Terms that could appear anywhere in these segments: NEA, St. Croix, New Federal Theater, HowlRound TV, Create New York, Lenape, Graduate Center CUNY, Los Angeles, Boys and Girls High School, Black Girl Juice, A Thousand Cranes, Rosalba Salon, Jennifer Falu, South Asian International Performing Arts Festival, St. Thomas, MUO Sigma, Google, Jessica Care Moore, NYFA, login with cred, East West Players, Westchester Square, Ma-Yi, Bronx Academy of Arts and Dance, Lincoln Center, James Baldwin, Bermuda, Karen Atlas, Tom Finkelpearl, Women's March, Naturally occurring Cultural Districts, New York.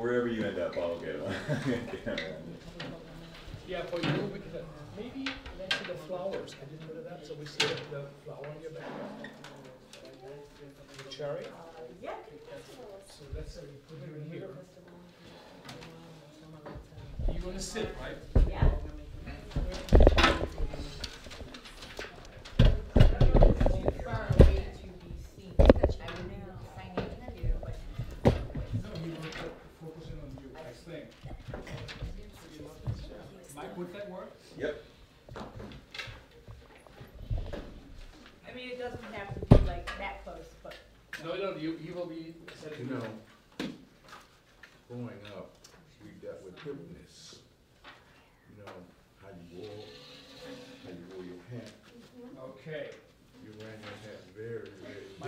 wherever you end up, I'll get one. Yeah, for you, we can, maybe mention the flowers. Can you do that so we see the flower in your background? The cherry? Yeah. So let's put it in here. You want to sit, right? Yeah. Mike, would that work? Yep. I mean, it doesn't have to be like that close, but. No, no, you will be. You know, growing up, we dealt with hipness. You know, how you wore your hat. Okay. You ran your hat very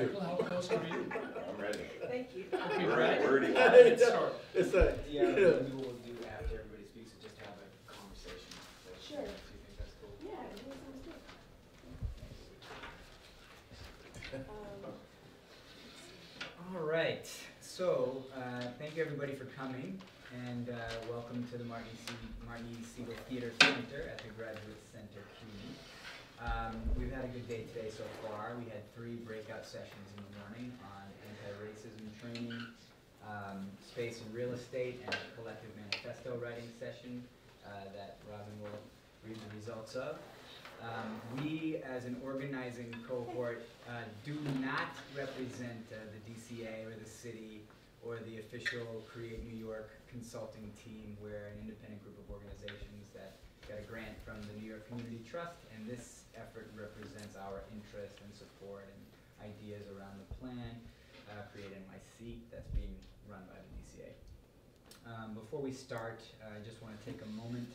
Michael, how close are you? I'm ready. Thank you. Okay, we're ready. It's a, yeah. Sure. Do you think that's cool? Yeah, I think that sounds good. All right. So thank you everybody for coming, and welcome to the Martin E. Segal Theatre Center at the Graduate Center CUNY. We've had a good day today so far. We had 3 breakout sessions in the morning on anti-racism training, space and real estate, and a collective manifesto writing session that Robin will read the results of. We, as an organizing cohort, do not represent the DCA or the city or the official Create New York consulting team. We're an independent group of organizations that got a grant from the New York Community Trust, and this effort represents our interest and support and ideas around the plan, Create NYC, that's being run by the DCA. Before we start, I just want to take a moment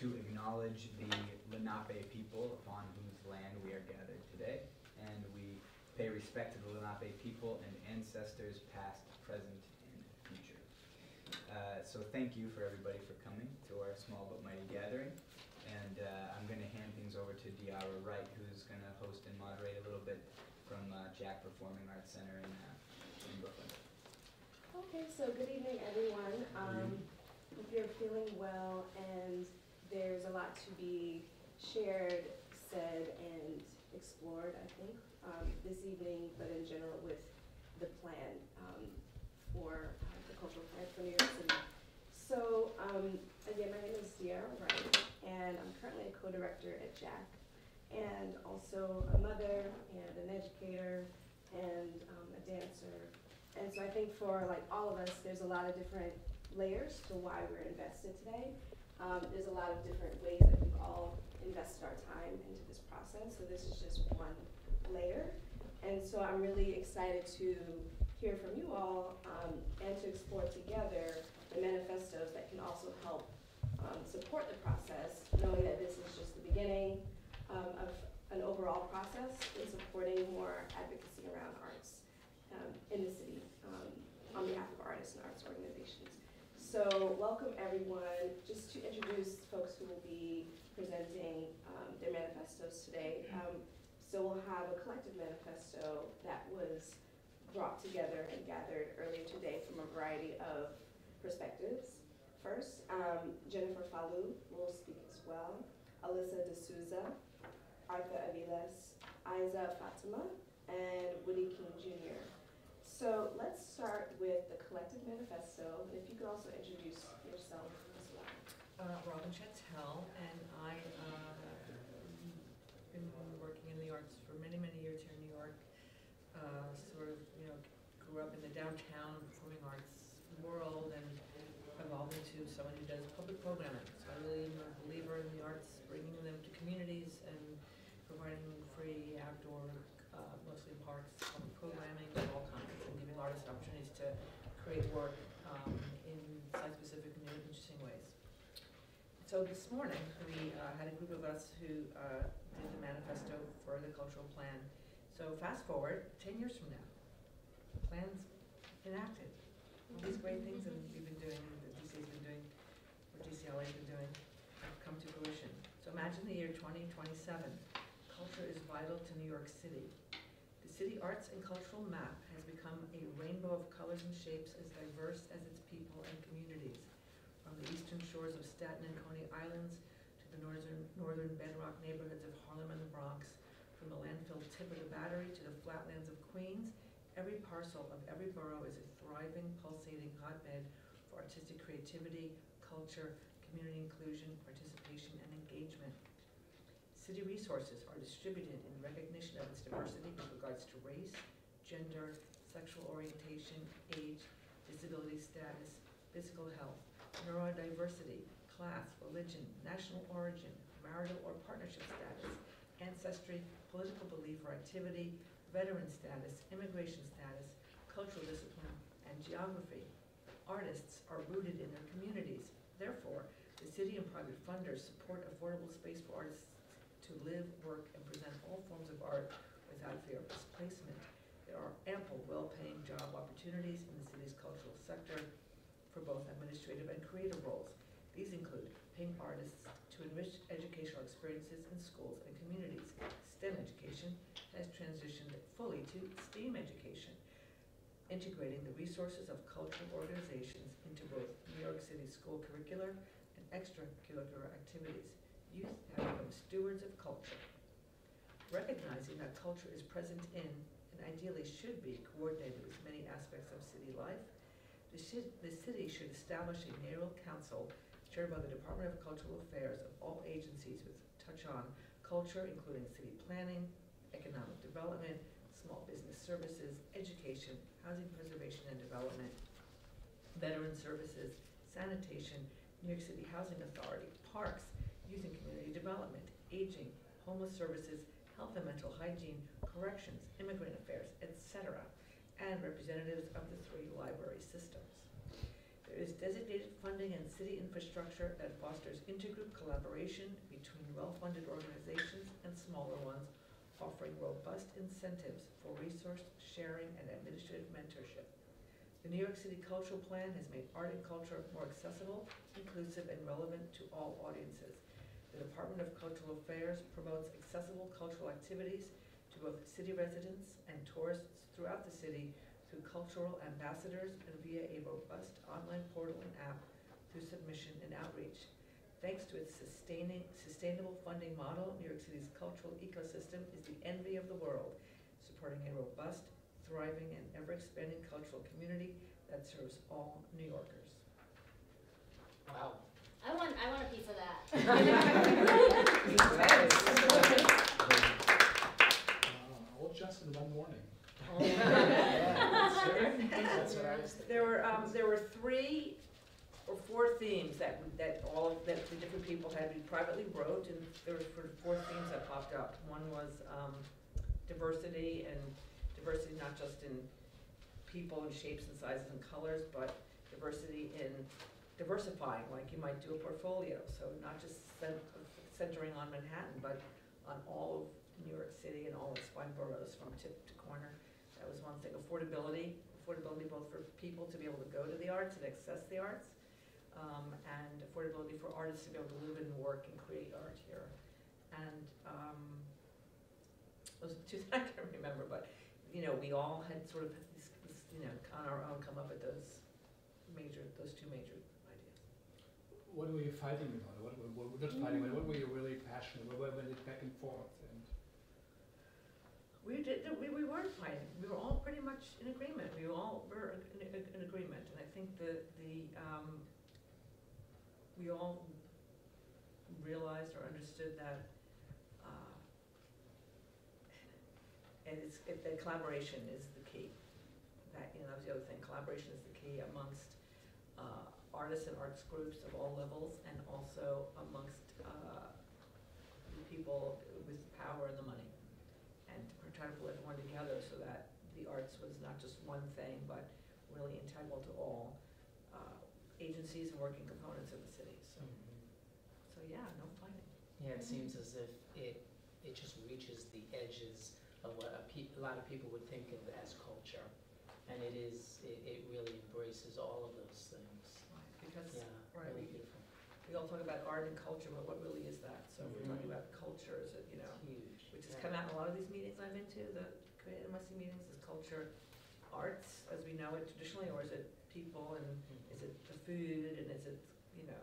to acknowledge the Lenape people upon whose land we are gathered today, and we pay respect to the Lenape people and ancestors past, present, and future. So thank you for everybody for coming to our small but mighty gathering, and I'm going to hand things over to Sierra Wright, who's going to host and moderate a little bit from Jack Performing Arts Center in Brooklyn. Okay, so good evening, everyone. If you're feeling well and there's a lot to be shared, said, and explored, I think, this evening, but in general with the plan for the cultural plan for New York City. So, again, my name is Sierra Wright, and I'm currently a co-director at Jack, and also a mother, and an educator, and a dancer. And so I think for like all of us, there's a lot of different layers to why we're invested today. There's a lot of different ways that we've all invested our time into this process. So this is just one layer. And so I'm really excited to hear from you all and to explore together the manifestos that can also help support the process, knowing that this is just the beginning of an overall process in supporting more advocacy around arts in the city on behalf of artists and arts organizations. So welcome everyone. Just to introduce folks who will be presenting their manifestos today. So we'll have a collective manifesto that was brought together and gathered earlier today from a variety of perspectives. First, Jennifer Falu will speak as well. Alyssa D'Souza, Arthur Aviles, Aiza Fatima, and Woody King Jr. So let's start with the collective manifesto, and if you could also introduce yourself as well. Robin Chantel, and I have been working in the arts for many, many years here in New York. Sort of, you know, grew up in the downtown performing arts world and evolved into someone who does public programming. So I really am a believer in the arts, bringing them to communities and providing free outdoor, mostly parks, public programming of all kinds, and giving artists opportunities to create work in site-specific and really interesting ways. So this morning, we had a group of us who did the manifesto for the cultural plan. So fast forward, 10 years from now, the plan's enacted. All these great things that we've been doing, that DCA's been doing, or DCLA's been doing, have come to fruition. So imagine the year 2027. Culture is vital to New York City. The city arts and cultural map has become a rainbow of colors and shapes as diverse as its people and communities, from the eastern shores of Staten and Coney Islands to the northern bedrock neighborhoods of Harlem and the Bronx, from the landfill tip of the Battery to the flatlands of Queens. Every parcel of every borough is a thriving, pulsating hotbed for artistic creativity, culture, community inclusion, participation, and engagement. City resources are distributed in recognition of its diversity with regards to race, gender, sexual orientation, age, disability status, physical health, neurodiversity, class, religion, national origin, marital or partnership status, ancestry, political belief or activity, veteran status, immigration status, cultural discipline, and geography. Artists are rooted in their communities. Therefore, the city and private funders support affordable space for artists to live, work, and present all forms of art without fear of displacement. There are ample, well-paying job opportunities in the city's cultural sector for both administrative and creative roles. These include paying artists to enrich educational experiences in schools and communities. STEM education has transitioned fully to STEAM education, integrating the resources of cultural organizations into both New York City school curricular and extracurricular activities. Youth have become stewards of culture. Recognizing that culture is present in, and ideally should be, coordinated with many aspects of city life, the city should establish a mayoral council chaired by the Department of Cultural Affairs of all agencies with touch on culture, including city planning, economic development, small business services, education, housing preservation and development, veteran services, sanitation, New York City Housing Authority, parks, youth and community development, aging, homeless services, health and mental hygiene, corrections, immigrant affairs, etc., and representatives of the three library systems. There is designated funding and city infrastructure that fosters intergroup collaboration between well-funded organizations and smaller ones, offering robust incentives for resource sharing and administrative mentorship. The New York City Cultural Plan has made art and culture more accessible, inclusive, and relevant to all audiences. The Department of Cultural Affairs promotes accessible cultural activities to both city residents and tourists throughout the city through cultural ambassadors and via a robust online portal and app through submission and outreach. Thanks to its sustainable funding model, New York City's cultural ecosystem is the envy of the world, supporting a robust, thriving, and ever-expanding cultural community that serves all New Yorkers. Wow. I want a piece of that. Old Justin one morning. Oh. There were 3 or 4 themes that the different people had. We privately wrote, and there were 4 themes that popped up. One was diversity, and diversity not just in people and shapes and sizes and colors, but diversity in diversifying, like you might do a portfolio. So not just centering on Manhattan, but on all of New York City and all its 5 boroughs from tip to corner. That was one thing. Affordability both for people to be able to go to the arts and access the arts, and affordability for artists to be able to live and work and create art here. And those are the 2 that I can remember, but you know, we all had sort of this, you know, on our own come up with those 2 major ideas. What were you fighting about? What were you really passionate about? What went it back and forth? And we weren't fighting. We were all pretty much in agreement. We all were in agreement, and I think the we all realized or understood that that collaboration is the key. That, you know, that was the other thing. Collaboration is the key amongst artists and arts groups of all levels, and also amongst people with power and the money. And we're trying to pull everyone together so that the arts was not just one thing, but really integral to all agencies and working components of the city. So, so yeah, no fighting. Yeah, it seems as if it just reaches the edges of what a lot of people would think of as culture, and it really embraces all of those things. Right, because really beautiful. We all talk about art and culture, but what really is that? So if we're talking about culture, is it, you know, huge, which has come out in a lot of these meetings I've been to, the Creative MSC meetings is culture, arts as we know it traditionally, or is it people, and is it the food, and is it, you know,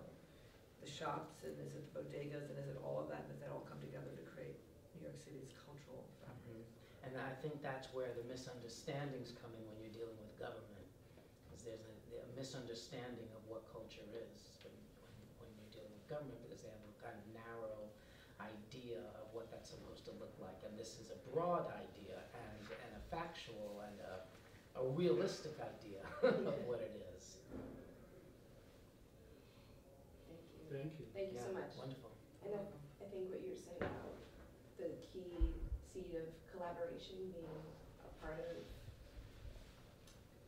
the shops, and is it the bodegas, and is it all of that, and does that all come together to create New York City's cultural fabric? Mm-hmm. And I think that's where the misunderstandings come in when you're dealing with government, because there's a misunderstanding of what culture is when you're dealing with government, because they have a kind of narrow idea of what that's supposed to look like, and this is a broad idea and a factual and a realistic idea of what it is. Thank you. Thank you so much. Wonderful. And I think what you're saying about the key seed of collaboration being a part of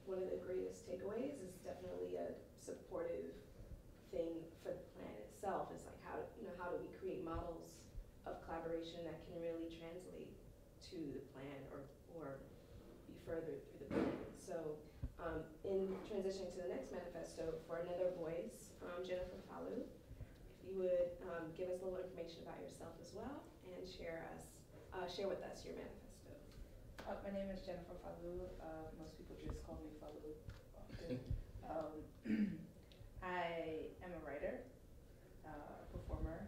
one of the greatest takeaways is definitely a supportive thing for the plan itself. It's like how do we create models of collaboration that can really translate to the plan or be furthered through the plan. So in transitioning to the next manifesto for Another Voice, Jennifer Falu, if you would give us a little information about yourself as well and share with us your manifesto. My name is Jennifer Falu. Most people just call me Falu often. I am a writer, performer.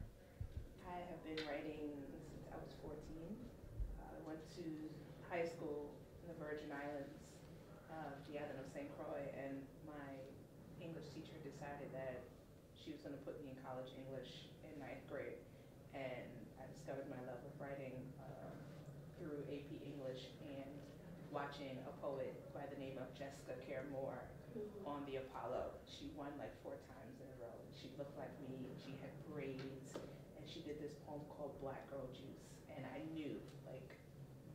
I have been writing since I was 14. I went to high school in the Virgin Islands, the island of St. Croix, and my English teacher decided that she was going to put me in college English in 9th grade, and I discovered my love of writing through AP English and watching a poet by the name of Jessica Care Moore on the Apollo. She won like 4 times in a row. She looked like me, she had braids, and she did this poem called Black Girl Juice. And I knew, like,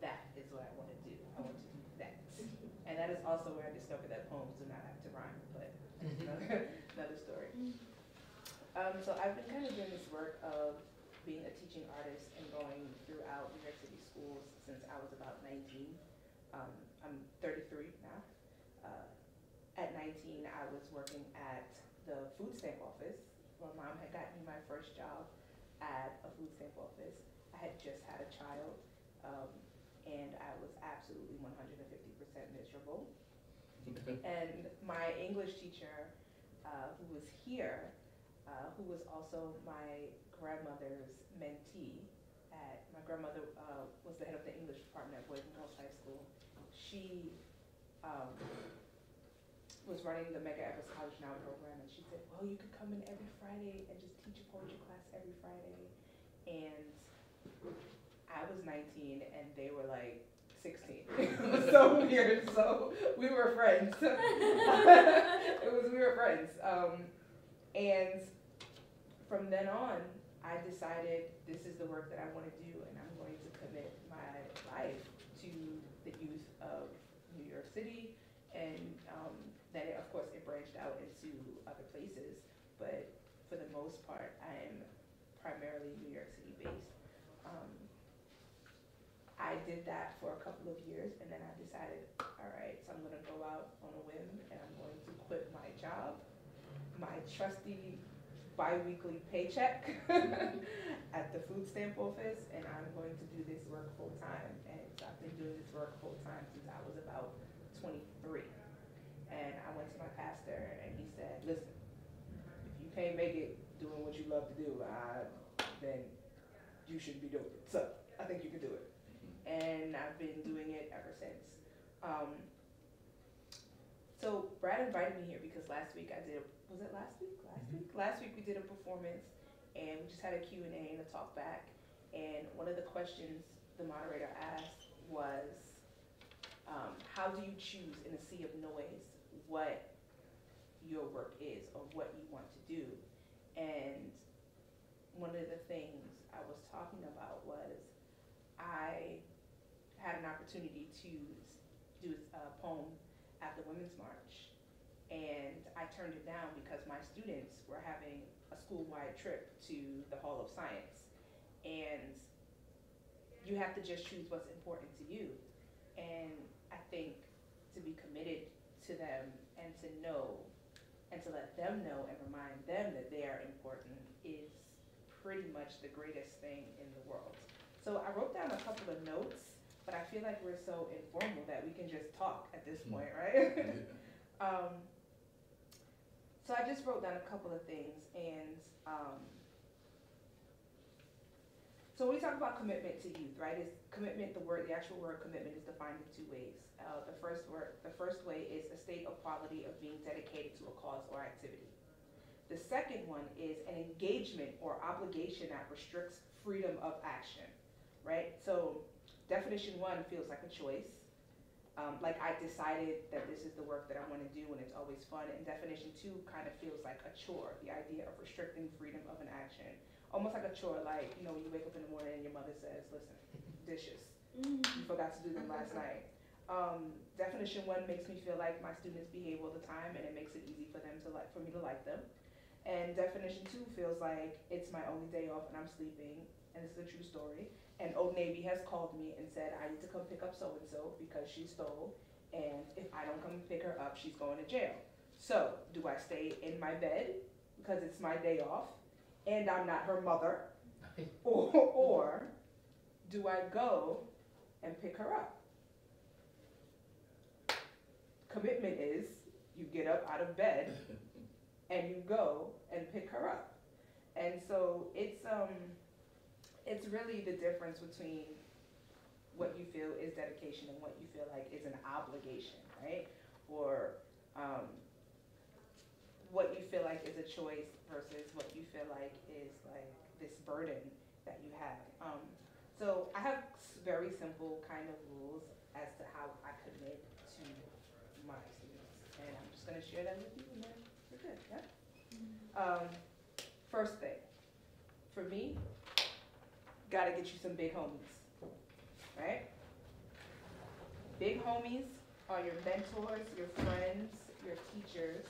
that is what I want to do. I want to do that. And that is also where I discovered that poems do not have to rhyme, but another story. So I've been kind of doing this work of being a teaching artist and going throughout New York City schools since I was about 19. I'm 33 now. At 19, I was working at the food stamp office. My mom had gotten me my first job at a food stamp office. I had just had a child, and I was absolutely 150% miserable. And my English teacher, who was here, who was also my grandmother's mentee, my grandmother was the head of the English department at Boys and Girls High School. She was running the Mega Evers College Now program, and she said, well, you could come in every Friday and just teach a poetry class every Friday. And I was 19, and they were like 16. It was so weird, so we were friends. We were friends. And from then on, I decided this is the work that I want to do, and I'm going to commit my life to the youth of New York City. And then, of course, it branched out into other places. But for the most part, I am primarily New York City based. I did that for a couple of years, and then I decided, all right, so I'm going to go out on a whim, and I'm going to quit my job, my trusty bi-weekly paycheck at the food stamp office, and I'm going to do this work full time. And so I've been doing this work full time since I was about 23. And I went to my pastor, and he said, listen, if you can't make it doing what you love to do, then you shouldn't be doing it. So I think you can do it. And I've been doing it ever since. So Brad invited me here because last week I did a, was it last week? Last week we did a performance, and we just had a Q&A and a talk back. And one of the questions the moderator asked was, how do you choose in a sea of noise what your work is or what you want to do? And one of the things I was talking about was I had an opportunity to do a poem at the Women's March, and I turned it down because my students were having a school-wide trip to the Hall of Science, and you have to just choose what's important to you. And I think to be committed to them and to know and to let them know and remind them that they are important is pretty much the greatest thing in the world. So I wrote down a couple of notes, but I feel like we're so informal that we can just talk at this point, right? Yeah. So I just wrote down a couple of things, and so when we talk about commitment to youth, right? Is commitment the word? The actual word commitment is defined in 2 ways. The first way is a state or quality of being dedicated to a cause or activity. The second one is an engagement or obligation that restricts freedom of action, right? So definition 1 feels like a choice. Like I decided that this is the work that I want to do and it's always fun. And definition 2 kind of feels like a chore, the idea of restricting freedom of an action. Almost like a chore, like, you know, when you wake up in the morning and your mother says, listen, dishes, you forgot to do them last night. Definition 1 makes me feel like my students behave all the time and it makes it easy for them to like, for me to like them. And definition 2 feels like it's my only day off and I'm sleeping, and this is a true story. And Old Navy has called me and said, I need to come pick up so-and-so because she stole, and if I don't come pick her up, she's going to jail. So do I stay in my bed because it's my day off and I'm not her mother? or do I go and pick her up? Commitment is you get up out of bed and you go and pick her up. And so it's really the difference between what you feel is dedication and what you feel like is an obligation, right? Or what you feel like is a choice versus what you feel like is like this burden that you have. So I have very simple kind of rules as to how I commit to my students. And I'm just gonna share them with you and then we're good, yeah? First thing, for me, gotta get you some big homies, right? Big homies are your mentors, your friends, your teachers,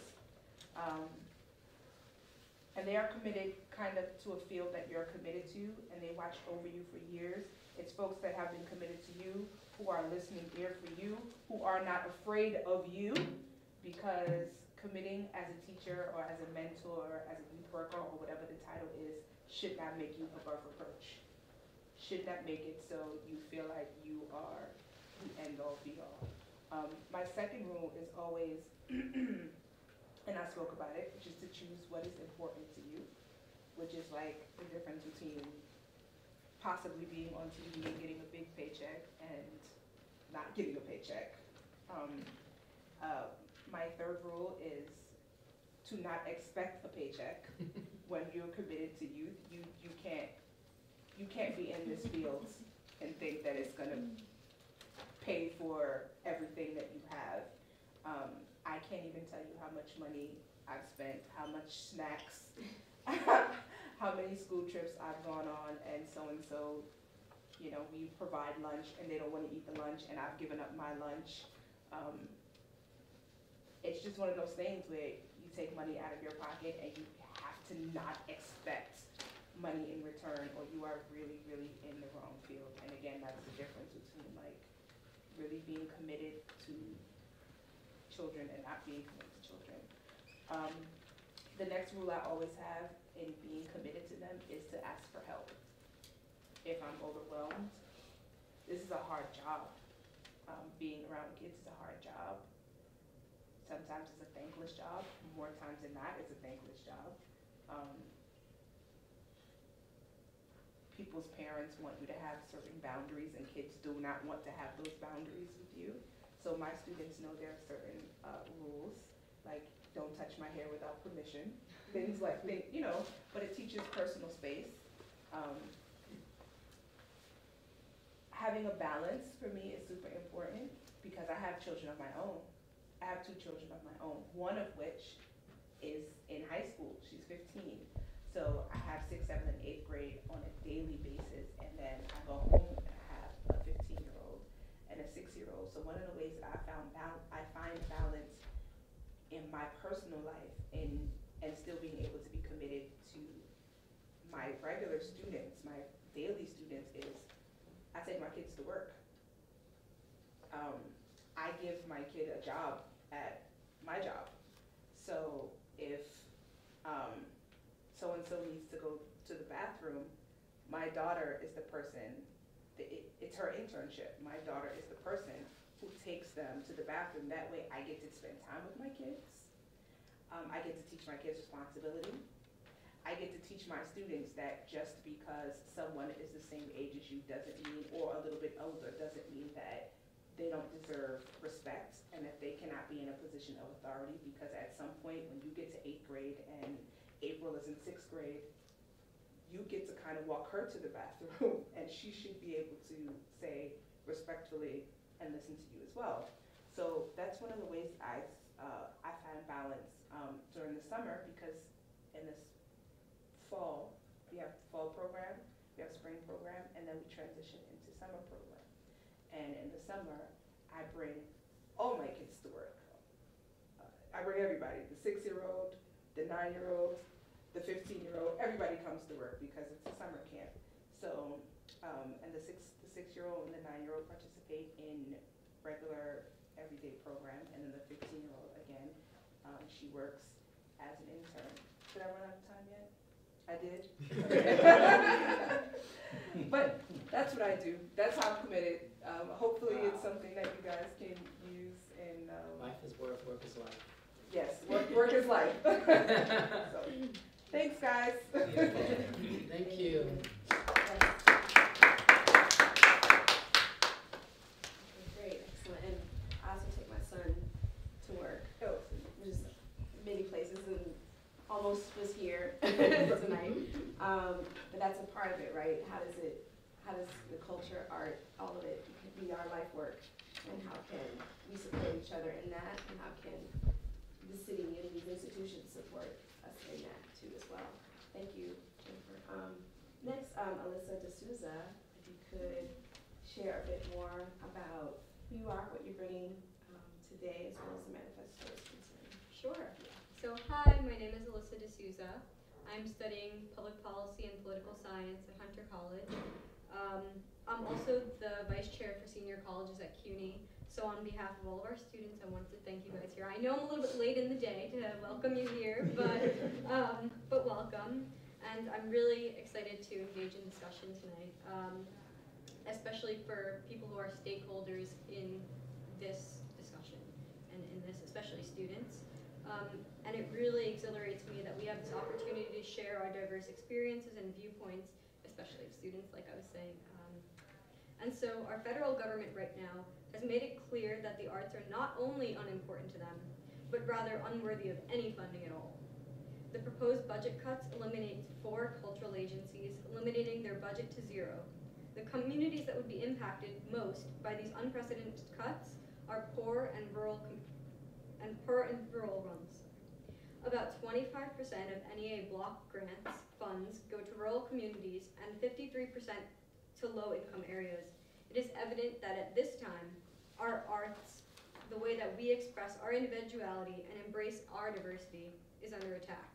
and they are committed kind of to a field that you're committed to, and they watch over you for years. It's folks that have been committed to you, who are listening ear for you, who are not afraid of you, because committing as a teacher or as a mentor, as a youth worker, or whatever the title is, should not make you above reproach. Should not make it so you feel like you are the end all be all. My second rule is always, and I spoke about it, which is to choose what is important to you, which is like the difference between possibly being on TV and getting a big paycheck and not getting a paycheck. My third rule is to not expect a paycheck. When you're committed to youth, you can't be in this field and think that it's gonna pay for everything that you have. I can't even tell you how much money I've spent, how much snacks, how many school trips I've gone on, and so, you know, we provide lunch and they don't want to eat the lunch, and I've given up my lunch. It's just one of those things where you take money out of your pocket and you have to not expect money in return, or you are really, really in the wrong field. And again, that's the difference between like really being committed to children and not being committed to children. The next rule I always have in being committed to them is to ask for help. If I'm overwhelmed, this is a hard job. Being around kids is a hard job. Sometimes it's a thankless job. More times than not, it's a thankless job. People's parents want you to have certain boundaries, and kids do not want to have those boundaries with you. So my students know there are certain rules, like don't touch my hair without permission, things like that, you know, but it teaches personal space. Having a balance for me is super important because I have children of my own. I have 2 children of my own, one of which is in high school. She's 15. So I have 6, 7, and 8th grade on a daily basis, and then I go home and I have a 15-year-old and a 6-year-old. So one of the ways that I find balance in my personal life and still being able to be committed to my regular students, my daily students, is I take my kids to work. I give my kid a job at my job. So if so-and-so needs to go to the bathroom, my daughter is the person it's her internship. My daughter is the person who takes them to the bathroom. That way I get to spend time with my kids. I get to teach my kids responsibility. I get to teach my students that just because someone is the same age as you doesn't mean, or a little bit older, doesn't mean that they don't deserve respect and that they cannot be in a position of authority, because at some point when you get to 8th grade and April is in 6th grade, you get to kind of walk her to the bathroom and she should be able to say respectfully and listen to you as well. So that's one of the ways I find balance during the summer, because in this fall, we have fall program, we have spring program, and then we transition into summer program. And in the summer, I bring all my kids to work. I bring everybody, the 6-year-old, the 9-year-old, the 15-year-old, everybody comes to work because it's a summer camp. So, and the six-year-old and the 9-year-old participate in regular everyday program, and then the 15-year-old, again, she works as an intern. Did I run out of time yet? I did. But that's what I do. That's how I'm committed. Hopefully it's something that you guys can use in... life is work, work is life. Yes, work is life. So, thanks, guys. Thank you. Okay, great, excellent. And I also take my son to work, which is many places, and almost was here tonight. But that's a part of it, right? How does the culture, art, all of it be our life work? And how can we support each other in that? And how can the city and these institutions support us in that too as well? Thank you, Jennifer. Next, Alyssa D'Souza, if you could share a bit more about who you are, what you're bringing today, as well as the manifesto is concerned. Sure. So hi, my name is Alyssa D'Souza. I'm studying public policy and political science at Hunter College. I'm also the vice chair for senior colleges at CUNY. So on behalf of all of our students, I wanted to thank you guys here. I know I'm a little bit late in the day to welcome you here, but welcome. And I'm really excited to engage in discussion tonight, especially for people who are stakeholders in this discussion and in this, especially students. And it really exhilarates me that we have this opportunity to share our diverse experiences and viewpoints, especially of students, like I was saying. And so our federal government right now has made it clear that the arts are not only unimportant to them, but rather unworthy of any funding at all. The proposed budget cuts eliminate 4 cultural agencies, eliminating their budget to 0. The communities that would be impacted most by these unprecedented cuts are poor and rural ones. About 25% of NEA block grants funds go to rural communities and 53% to low-income areas. It is evident that at this time, our arts, the way that we express our individuality and embrace our diversity, is under attack.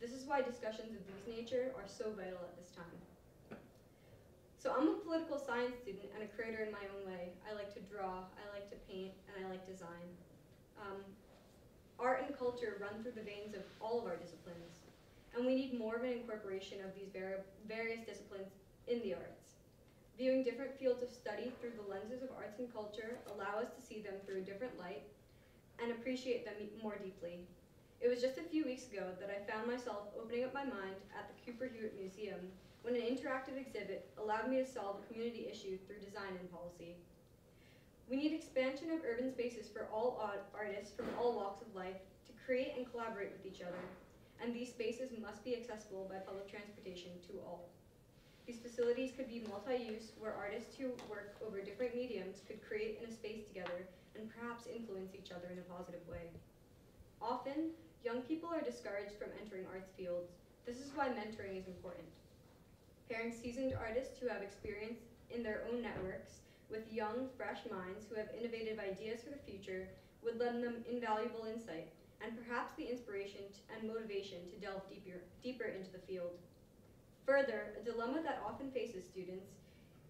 This is why discussions of this nature are so vital at this time. So I'm a political science student and a creator in my own way. I like to draw, I like to paint, and I like design. Art and culture run through the veins of all of our disciplines, and we need more of an incorporation of these various disciplines in the arts. Viewing different fields of study through the lenses of arts and culture allow us to see them through a different light and appreciate them more deeply. It was just a few weeks ago that I found myself opening up my mind at the Cooper Hewitt Museum when an interactive exhibit allowed me to solve a community issue through design and policy. We need expansion of urban spaces for all artists from all walks of life to create and collaborate with each other, and these spaces must be accessible by public transportation to all. These facilities could be multi-use, where artists who work over different mediums could create in a space together and perhaps influence each other in a positive way. Often, young people are discouraged from entering arts fields. This is why mentoring is important. Pairing seasoned artists who have experience in their own networks with young, fresh minds who have innovative ideas for the future would lend them invaluable insight and perhaps the inspiration and motivation to delve deeper into the field. Further, a dilemma that often faces students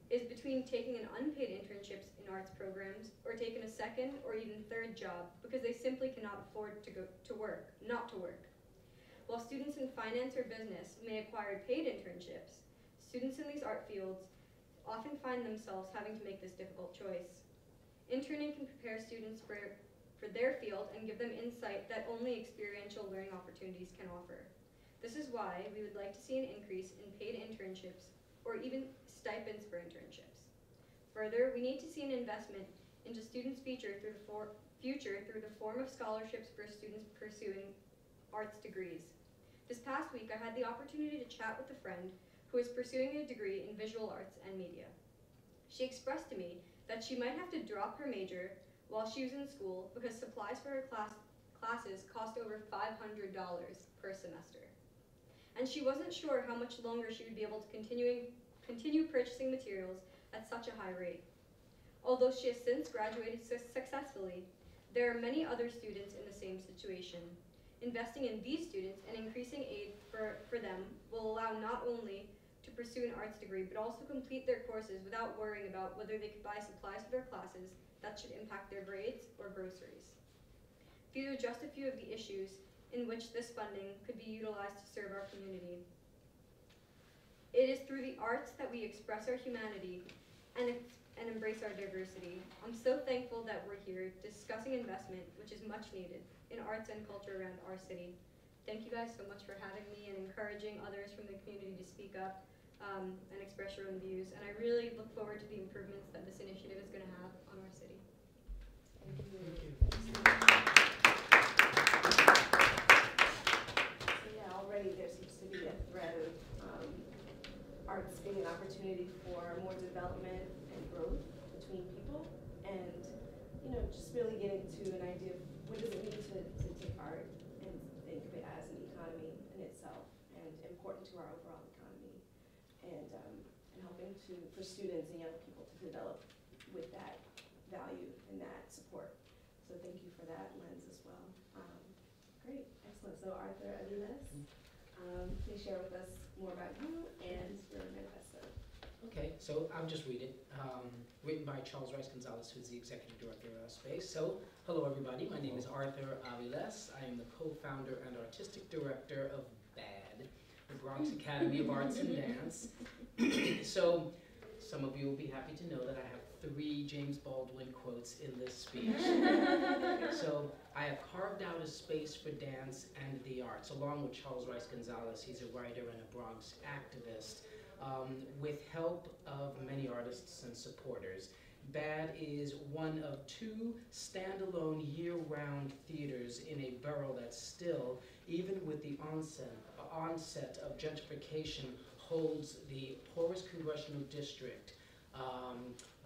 is between taking an unpaid internships in arts programs or taking a second or even third job because they simply cannot afford to go to work, not to work. While students in finance or business may acquire paid internships, students in these art fields often find themselves having to make this difficult choice. Interning can prepare students for their field and give them insight that only experiential learning opportunities can offer. This is why we would like to see an increase in paid internships or even stipends for internships. Further, we need to see an investment into students' future through the form of scholarships for students pursuing arts degrees. This past week, I had the opportunity to chat with a friend who is pursuing a degree in visual arts and media. She expressed to me that she might have to drop her major while she was in school because supplies for her classes cost over $500 per semester. And she wasn't sure how much longer she would be able to continue purchasing materials at such a high rate. Although she has since graduated successfully, there are many other students in the same situation. Investing in these students and increasing aid for them will allow not only to pursue an arts degree, but also complete their courses without worrying about whether they could buy supplies for their classes that should impact their grades or groceries. These are just a few of the issues in which this funding could be utilized to serve our community. It is through the arts that we express our humanity and embrace our diversity. I'm so thankful that we're here discussing investment, which is much needed, in arts and culture around our city. Thank you guys so much for having me and encouraging others from the community to speak up and express your own views. And I really look forward to the improvements that this initiative is going to have on our city. Thank you. Thank you. So yeah, already there seems to be a thread of arts being an opportunity for more development and growth between people, and you know, just really getting to an idea of what does it mean to take art and think of it as an economy in itself and important to our overall economy, and helping for students and young people to develop with that value and that support. So thank you for that lens as well. Great, excellent. So Arthur Aviles, please share with us more about you and your manifesto. Okay, so I'll just read it. Written by Charles Rice Gonzalez, who's the executive director of our space. So, hello everybody, my name is Arthur Aviles. I am the co-founder and artistic director of BAD, the Bronx Academy of Arts and Dance. So, some of you will be happy to know that I have 3 James Baldwin quotes in this speech. So I have carved out a space for dance and the arts, along with Charles Rice Gonzalez. He's a writer and a Bronx activist, with help of many artists and supporters. BAD is one of 2 standalone year-round theaters in a borough that still, even with the onset of gentrification, holds the poorest congressional district,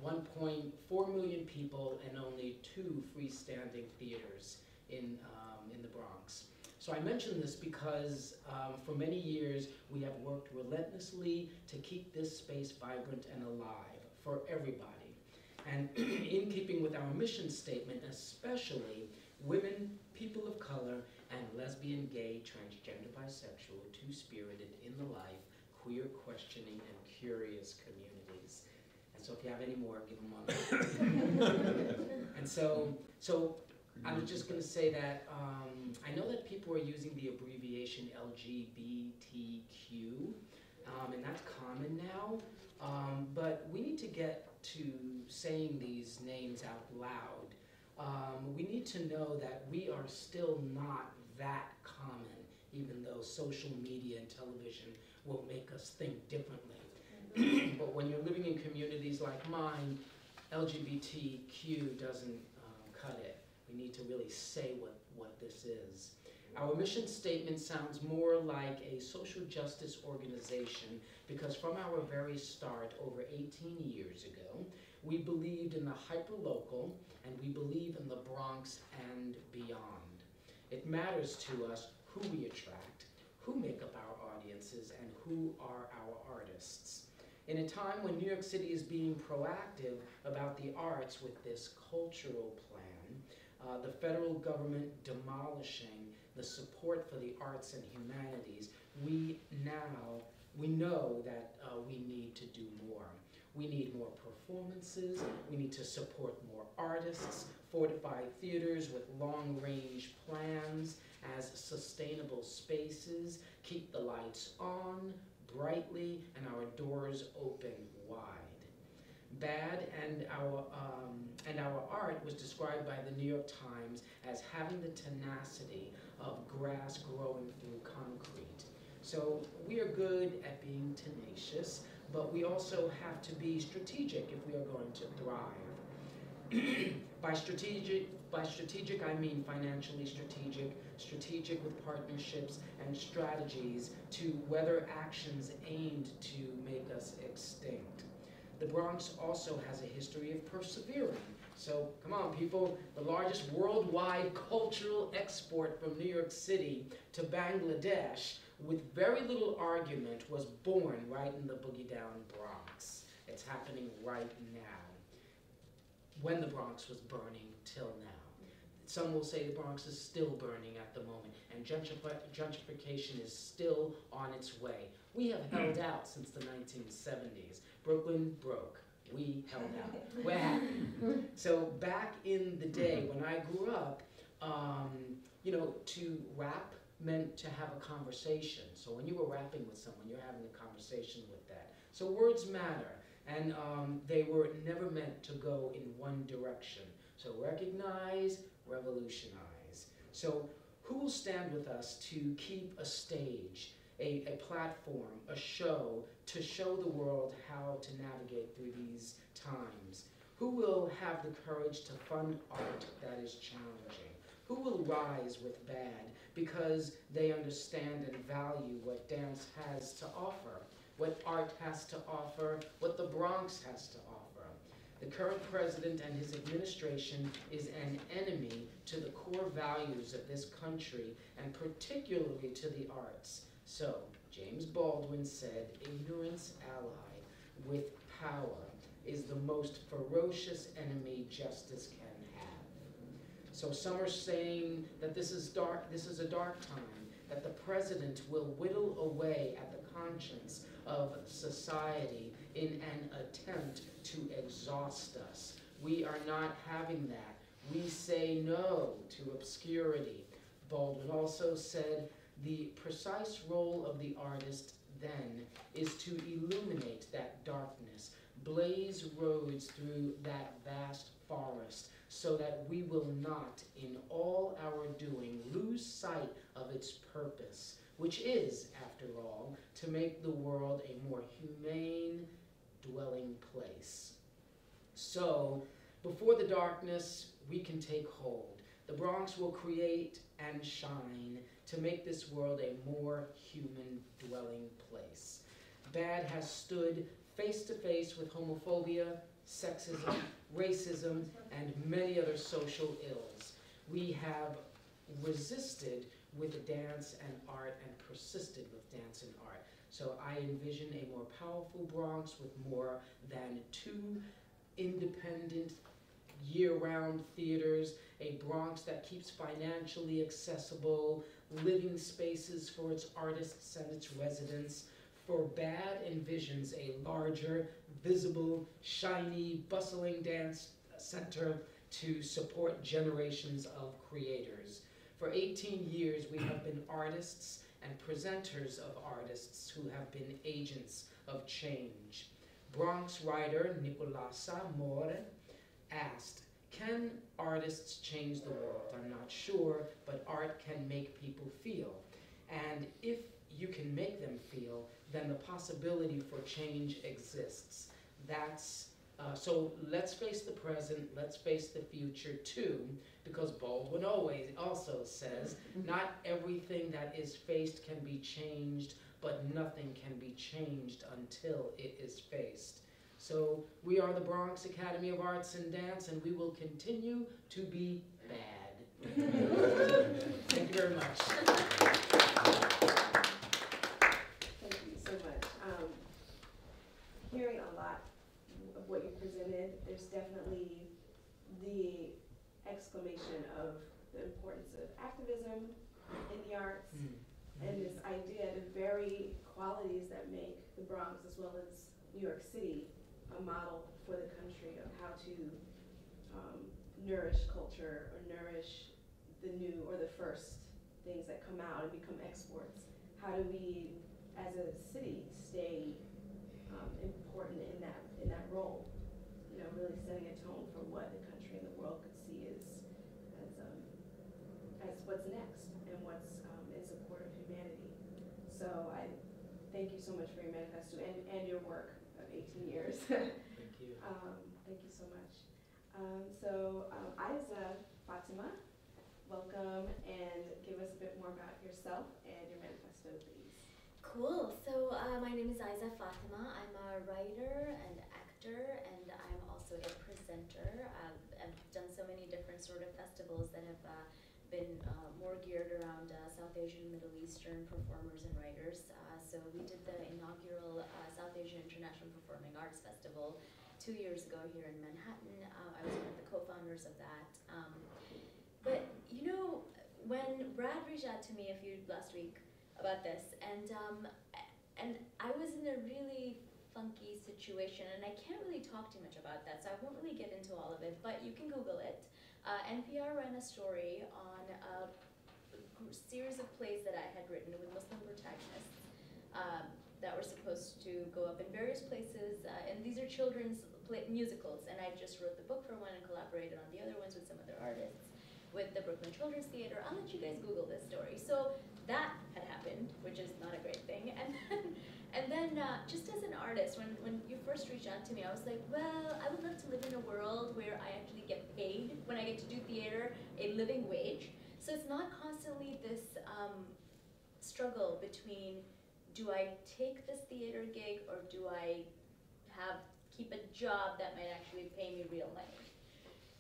1.4 million people, and only 2 freestanding theaters in the Bronx. So I mention this because for many years we have worked relentlessly to keep this space vibrant and alive for everybody. And in keeping with our mission statement, especially women, people of color, and lesbian, gay, transgender, bisexual, two-spirited, in the life, queer, questioning, and curious communities. And so if you have any more, give them one. And so I was just going to say that I know that people are using the abbreviation LGBTQ, and that's common now, but we need to get to saying these names out loud. We need to know that we are still not that common, even though social media and television will make us think differently. But when you're living in communities like mine, LGBTQ doesn't cut it. We need to really say what this is. Our mission statement sounds more like a social justice organization because from our very start over 18 years ago, we believed in the hyperlocal, and we believe in the Bronx and beyond. It matters to us who we attract, who make up our audiences, and who are our artists. In a time when New York City is being proactive about the arts with this cultural plan, the federal government demolishing the support for the arts and humanities, we know that we need to do more. We need more performances, we need to support more artists, fortify theaters with long-range plans as sustainable spaces, keep the lights on brightly and our doors open wide. BAD and our art was described by the New York Times as having the tenacity of grass growing through concrete. So we are good at being tenacious, but we also have to be strategic if we are going to thrive. By strategic, I mean financially strategic, strategic with partnerships and strategies to weather actions aimed to make us extinct. The Bronx also has a history of persevering. So come on, people, the largest worldwide cultural export from New York City to Bangladesh, with very little argument, was born right in the boogie down Bronx. It's happening right now. When the Bronx was burning till now. Some will say the Bronx is still burning at the moment, and gentrification is still on its way. We have held out since the 1970s. Brooklyn broke. We held out. We're happy. So back in the day when I grew up, you know, to rap meant to have a conversation. So when you were rapping with someone, you're having a conversation with that. So words matter. And they were never meant to go in one direction. So recognize, revolutionize. So who will stand with us to keep a stage, a platform, a show, to show the world how to navigate through these times? Who will have the courage to fund art that is challenging? Who will rise with BAD because they understand and value what dance has to offer? What art has to offer, what the Bronx has to offer. The current president and his administration is an enemy to the core values of this country, and particularly to the arts. So, James Baldwin said, "Ignorance allied with power is the most ferocious enemy justice can have." So some are saying that this is dark, this is a dark time, that the president will whittle away at the conscience of society in an attempt to exhaust us. We are not having that. We say no to obscurity. Baldwin also said, the precise role of the artist then is to illuminate that darkness, blaze roads through that vast forest, so that we will not, in all our doing, lose sight of its purpose, which is, after all, to make the world a more humane dwelling place. So, before the darkness, we can take hold. The Bronx will create and shine to make this world a more human dwelling place. BAD has stood face to face with homophobia, sexism, racism, and many other social ills. We have resisted with dance and art and persisted with dance and art. So I envision a more powerful Bronx with more than 2 independent year-round theaters, a Bronx that keeps financially accessible living spaces for its artists and its residents. For BAD envisions a larger, visible, shiny, bustling dance center to support generations of creators. For 18 years, we have been artists and presenters of artists who have been agents of change. Bronx writer Alyssa D'Souza asked, "Can artists change the world? I'm not sure, but art can make people feel. And if you can make them feel, then the possibility for change exists." That's, so let's face the present, let's face the future too, because Baldwin always also says, not everything that is faced can be changed, but nothing can be changed until it is faced. So we are the Bronx Academy of Arts and Dance, and we will continue to be BAD. Thank you very much. Hearing a lot of what you presented, there's definitely the exclamation of the importance of activism in the arts, and this idea, the very qualities that make the Bronx as well as New York City a model for the country of how to nourish culture or nourish the new or the first things that come out and become exports. How do we, as a city, stay important in that role? really setting a tone for what the country and the world could see as what's next and what's in support of humanity. So I thank you so much for your manifesto and your work of 18 years. Thank you. Thank you so much. Aiza Fatima, welcome, and give us a bit more about yourself and your manifesto, please. Cool. So my name is Aiza Fatima. I'm a writer and actor, and I'm also a presenter. I've done so many different sort of festivals that have been more geared around South Asian, Middle Eastern performers and writers. So we did the inaugural South Asian International Performing Arts Festival 2 years ago here in Manhattan. I was one of the co-founders of that. But you know, when Brad reached out to me last week about this, and I was in a really funky situation, and I can't really talk too much about that, so I won't really get into all of it, but you can Google it. NPR ran a story on a series of plays that I had written with Muslim protagonists that were supposed to go up in various places, and these are children's musicals, and I just wrote the book for one and collaborated on the other ones with some other artists with the Brooklyn Children's Theater. I'll let you guys Google this story. So that had happened, which is not a great thing. And then just as an artist, when you first reached out to me, I was like, well, I would love to live in a world where I actually get paid when I get to do theater, a living wage. So it's not constantly this struggle between, do I take this theater gig or do I keep a job that might actually pay me real money?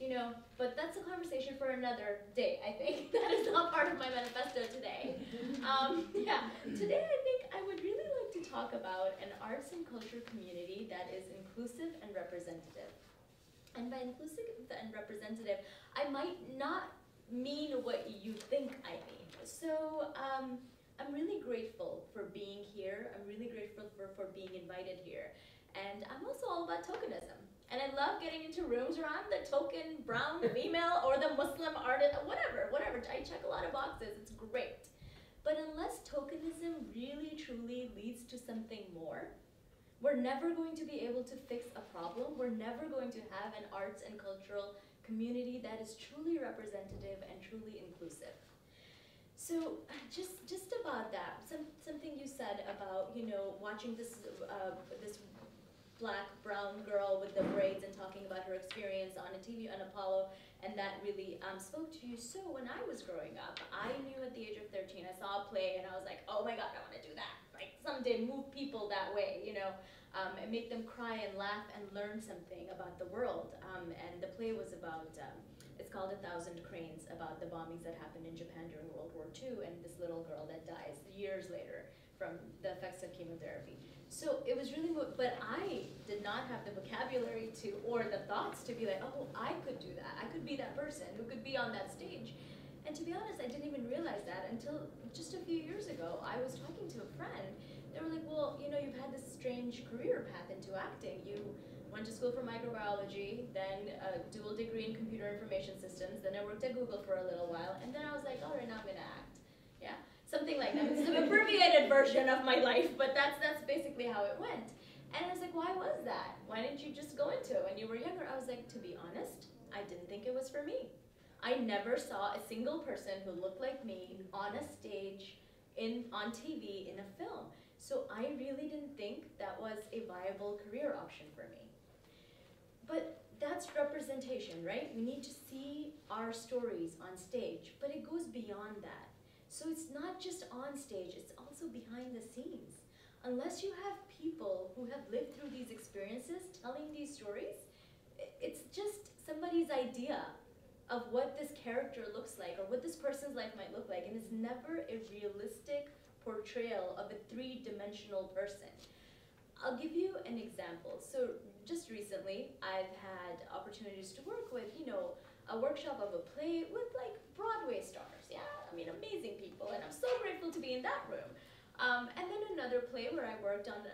You know, but that's a conversation for another day, I think. That is not part of my manifesto today. Today I think I would really like to talk about an arts and culture community that is inclusive and representative. And by inclusive and representative, I might not mean what you think I mean. So I'm really grateful for being here. I'm really grateful for being invited here. And I'm also all about tokenism. And I love getting into rooms where I'm the token brown female or the Muslim artist, whatever. I check a lot of boxes, it's great. But unless tokenism really truly leads to something more, we're never going to be able to fix a problem. We're never going to have an arts and cultural community that is truly representative and truly inclusive. So just about that, something you said about, you know, watching this, this black, brown girl with the braids and talking about her experience on a TV on Apollo, and that really spoke to you. So when I was growing up, I knew at the age of 13, I saw a play and I was like, oh my God, I wanna do that. Like someday move people that way, you know, and make them cry and laugh and learn something about the world. And the play was about, it's called A Thousand Cranes, about the bombings that happened in Japan during World War II and this little girl that dies years later from the effects of chemotherapy. So it was really, but I did not have the vocabulary to, or the thoughts to be like, oh, I could do that. I could be that person who could be on that stage. And to be honest, I didn't even realize that until just a few years ago. I was talking to a friend. They were like, well, you know, you've had this strange career path into acting. You went to school for microbiology, then a dual degree in computer information systems, then I worked at Google for a little while, and then I was like, all right, now I'm gonna act. Yeah, something like that. It's an abbreviated version of my life, but that's basically how it went. And I was like, why was that? Why didn't you just go into it when you were younger? I was like, to be honest, I didn't think it was for me. I never saw a single person who looked like me on a stage, on TV, in a film. So I really didn't think that was a viable career option for me. But that's representation, right? We need to see our stories on stage, but it goes beyond that. So it's not just on stage, it's also behind the scenes. Unless you have people who have lived through these experiences telling these stories, it's just somebody's idea of what this character looks like or what this person's life might look like, and it's never a realistic portrayal of a three-dimensional person. I'll give you an example. So just recently, I've had opportunities to work with, you know, a workshop of a play with like Broadway stars, yeah? I mean, amazing people, and I'm so grateful to be in that room. And then another play where I worked on,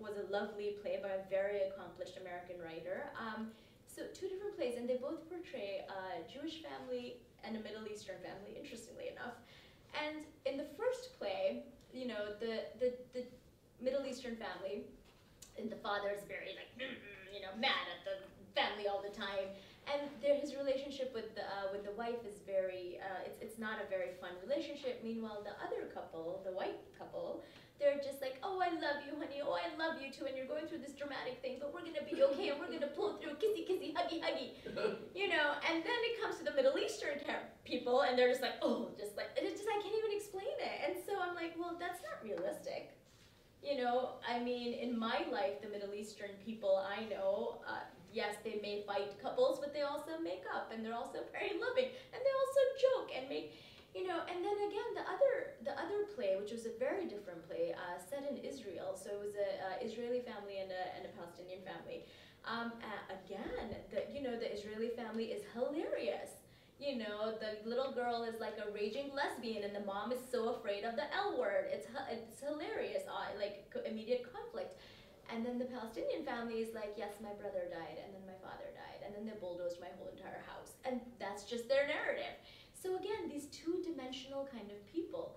was a lovely play by a very accomplished American writer. So two different plays, and they both portray a Jewish family and a Middle Eastern family, interestingly enough. And in the first play, you know, the Middle Eastern family, and the father is very like, you know, mad at the family all the time. And his relationship with the wife is very, it's not a very fun relationship. Meanwhile, the other couple, the white couple, they're just like, oh, I love you, honey. Oh, I love you too. And you're going through this dramatic thing, but we're going to be okay. And we're going to pull through, kissy, kissy, huggy, huggy. You know, and then it comes to the Middle Eastern people, and they're just like, oh, just like, and it's just, I can't even explain it. And so I'm like, well, that's not realistic. You know, I mean, in my life, the Middle Eastern people I know, yes, they may fight couples, but they also make up, and they're also very loving, and they also joke and make, you know. And then again, the other play, which was a very different play, set in Israel, so it was a Israeli family and a Palestinian family. Again, the Israeli family is hilarious. You know, the little girl is like a raging lesbian, and the mom is so afraid of the L word. It's hilarious, like immediate conflict. And then the Palestinian family is like, yes, my brother died, and then my father died, and then they bulldozed my whole entire house. And that's just their narrative. So again, these two-dimensional kind of people.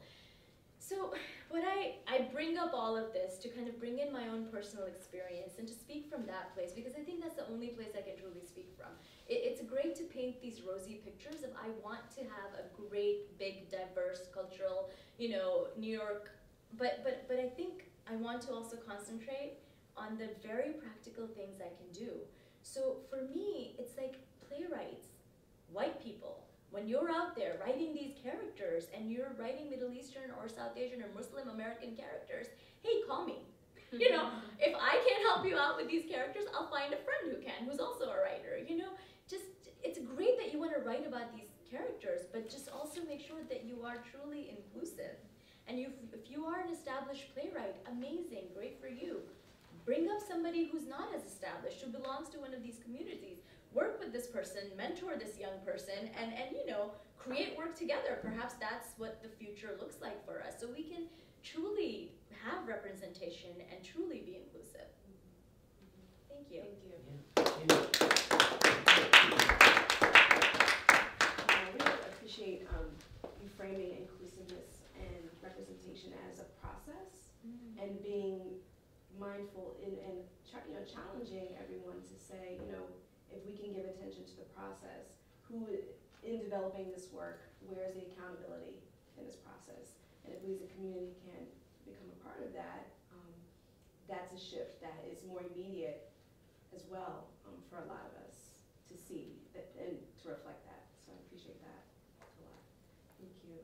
So what I bring up all of this to kind of bring in my own personal experience and to speak from that place, because I think that's the only place I can truly speak from. It's great to paint these rosy pictures of I want to have a great, big, diverse, cultural, you know, New York, but I think I want to also concentrate on the very practical things I can do. So for me, it's like playwrights, white people, when you're out there writing these characters and you're writing Middle Eastern or South Asian or Muslim American characters, hey, call me. You know, if I can't help you out with these characters, I'll find a friend who can, who's also a writer, you know. Just, it's great that you want to write about these characters, but just also make sure that you are truly inclusive. And if you are an established playwright, amazing, great for you. Bring up somebody who's not as established, who belongs to one of these communities. Work with this person, mentor this young person, and you know, create work together. Perhaps that's what the future looks like for us, so we can truly have representation and truly be inclusive. Thank you. Thank you. I really appreciate you framing inclusiveness and representation as a process, and being mindful and challenging everyone to say, you know, if we can give attention to the process, who in developing this work, where is the accountability in this process? And if we as a community can become a part of that, that's a shift that is more immediate as well for a lot of us to see and to reflect that. So I appreciate that a lot. Thank you.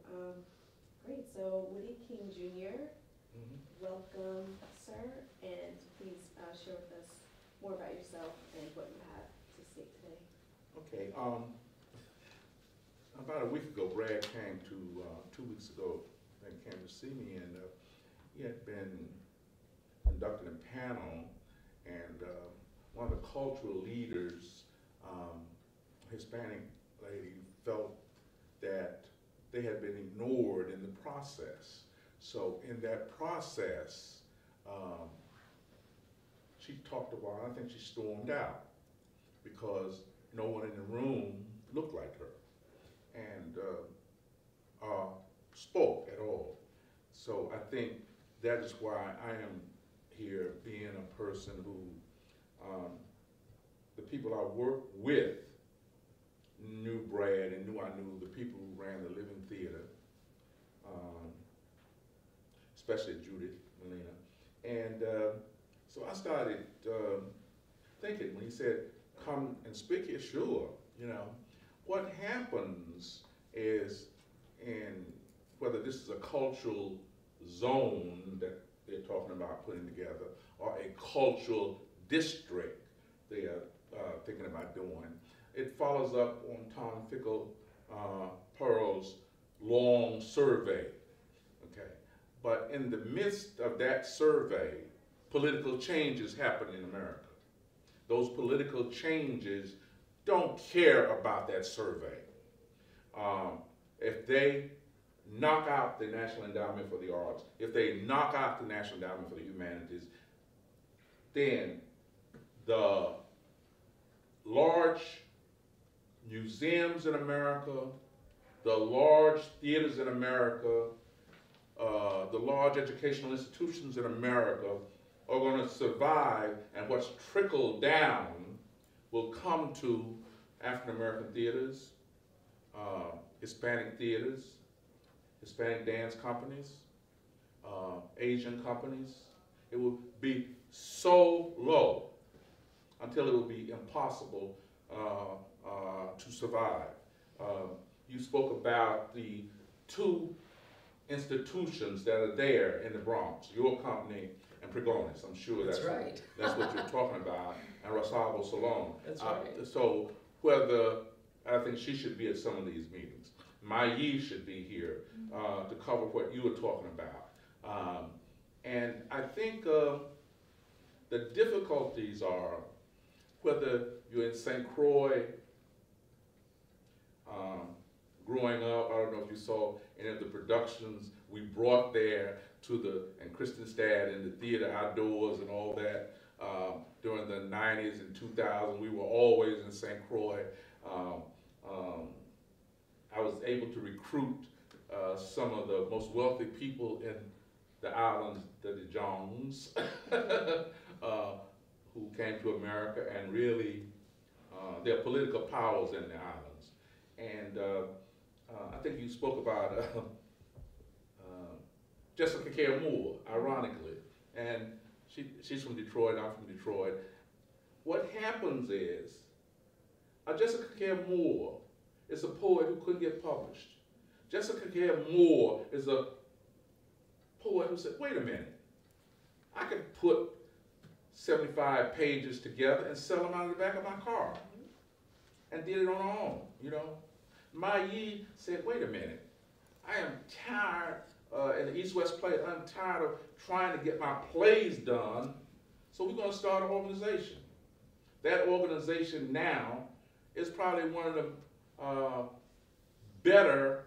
Great, so Woody King Jr., welcome, sir, and please share with us more about yourself and what you have. Okay, about a week ago, Brad came to, 2 weeks ago, I think, came to see me, and he had been conducting a panel, and one of the cultural leaders, Hispanic lady, felt that they had been ignored in the process. So in that process, she talked about, I think she stormed out, because no one in the room looked like her and spoke at all. So I think that is why I am here, being a person who, the people I work with knew Brad and knew I knew the people who ran the Living Theater, especially Judith Malina. And so I started thinking when he said, come and speak here, sure, you know. What happens is, in whether this is a cultural zone that they're talking about putting together, or a cultural district they are thinking about doing, it follows up on Tom Fickle Pearl's long survey, okay? But in the midst of that survey, political changes happen in America. Those political changes don't care about that survey. If they knock out the National Endowment for the Arts, if they knock out the National Endowment for the Humanities, then the large museums in America, the large theaters in America, the large educational institutions in America are going to survive, and what's trickled down will come to African-American theaters, Hispanic theaters, Hispanic dance companies, Asian companies. It will be so low until it will be impossible to survive. You spoke about the two institutions that are there in the Bronx, your company and Pregones. I'm sure that's right. That's what you're talking about, and Rosalba Salon. That's right. So whether, I think she should be at some of these meetings. Ma-Yi should be here to cover what you were talking about. And I think the difficulties are whether you're in St. Croix, growing up, I don't know if you saw any of the productions we brought there to the, and Kristenstad and the theater outdoors and all that during the 90s and 2000, we were always in St. Croix. I was able to recruit some of the most wealthy people in the islands, the Jones, who came to America, and really, their political powers in the islands. And I think you spoke about Jessica Care Moore, ironically, and she's from Detroit, I'm from Detroit. What happens is, Jessica Care Moore is a poet who couldn't get published. Jessica Care Moore is a poet who said, wait a minute, I could put 75 pages together and sell them out of the back of my car, and did it on her own, you know? Ma-Yi said, wait a minute, I am tired, in the East West Players, I'm tired of trying to get my plays done, so we're gonna start an organization. That organization now is probably one of the better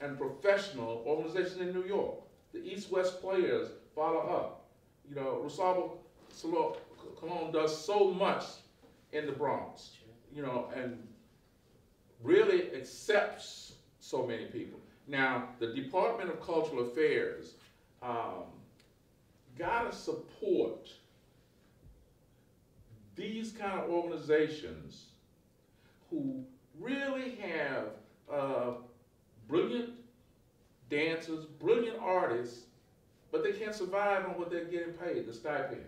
and professional organizations in New York. The East West Players follow up. You know, Rosalba Salon does so much in the Bronx, you know, and really accepts so many people. Now, the Department of Cultural Affairs gotta support these kind of organizations who really have brilliant dancers, brilliant artists, but they can't survive on what they're getting paid, the stipend.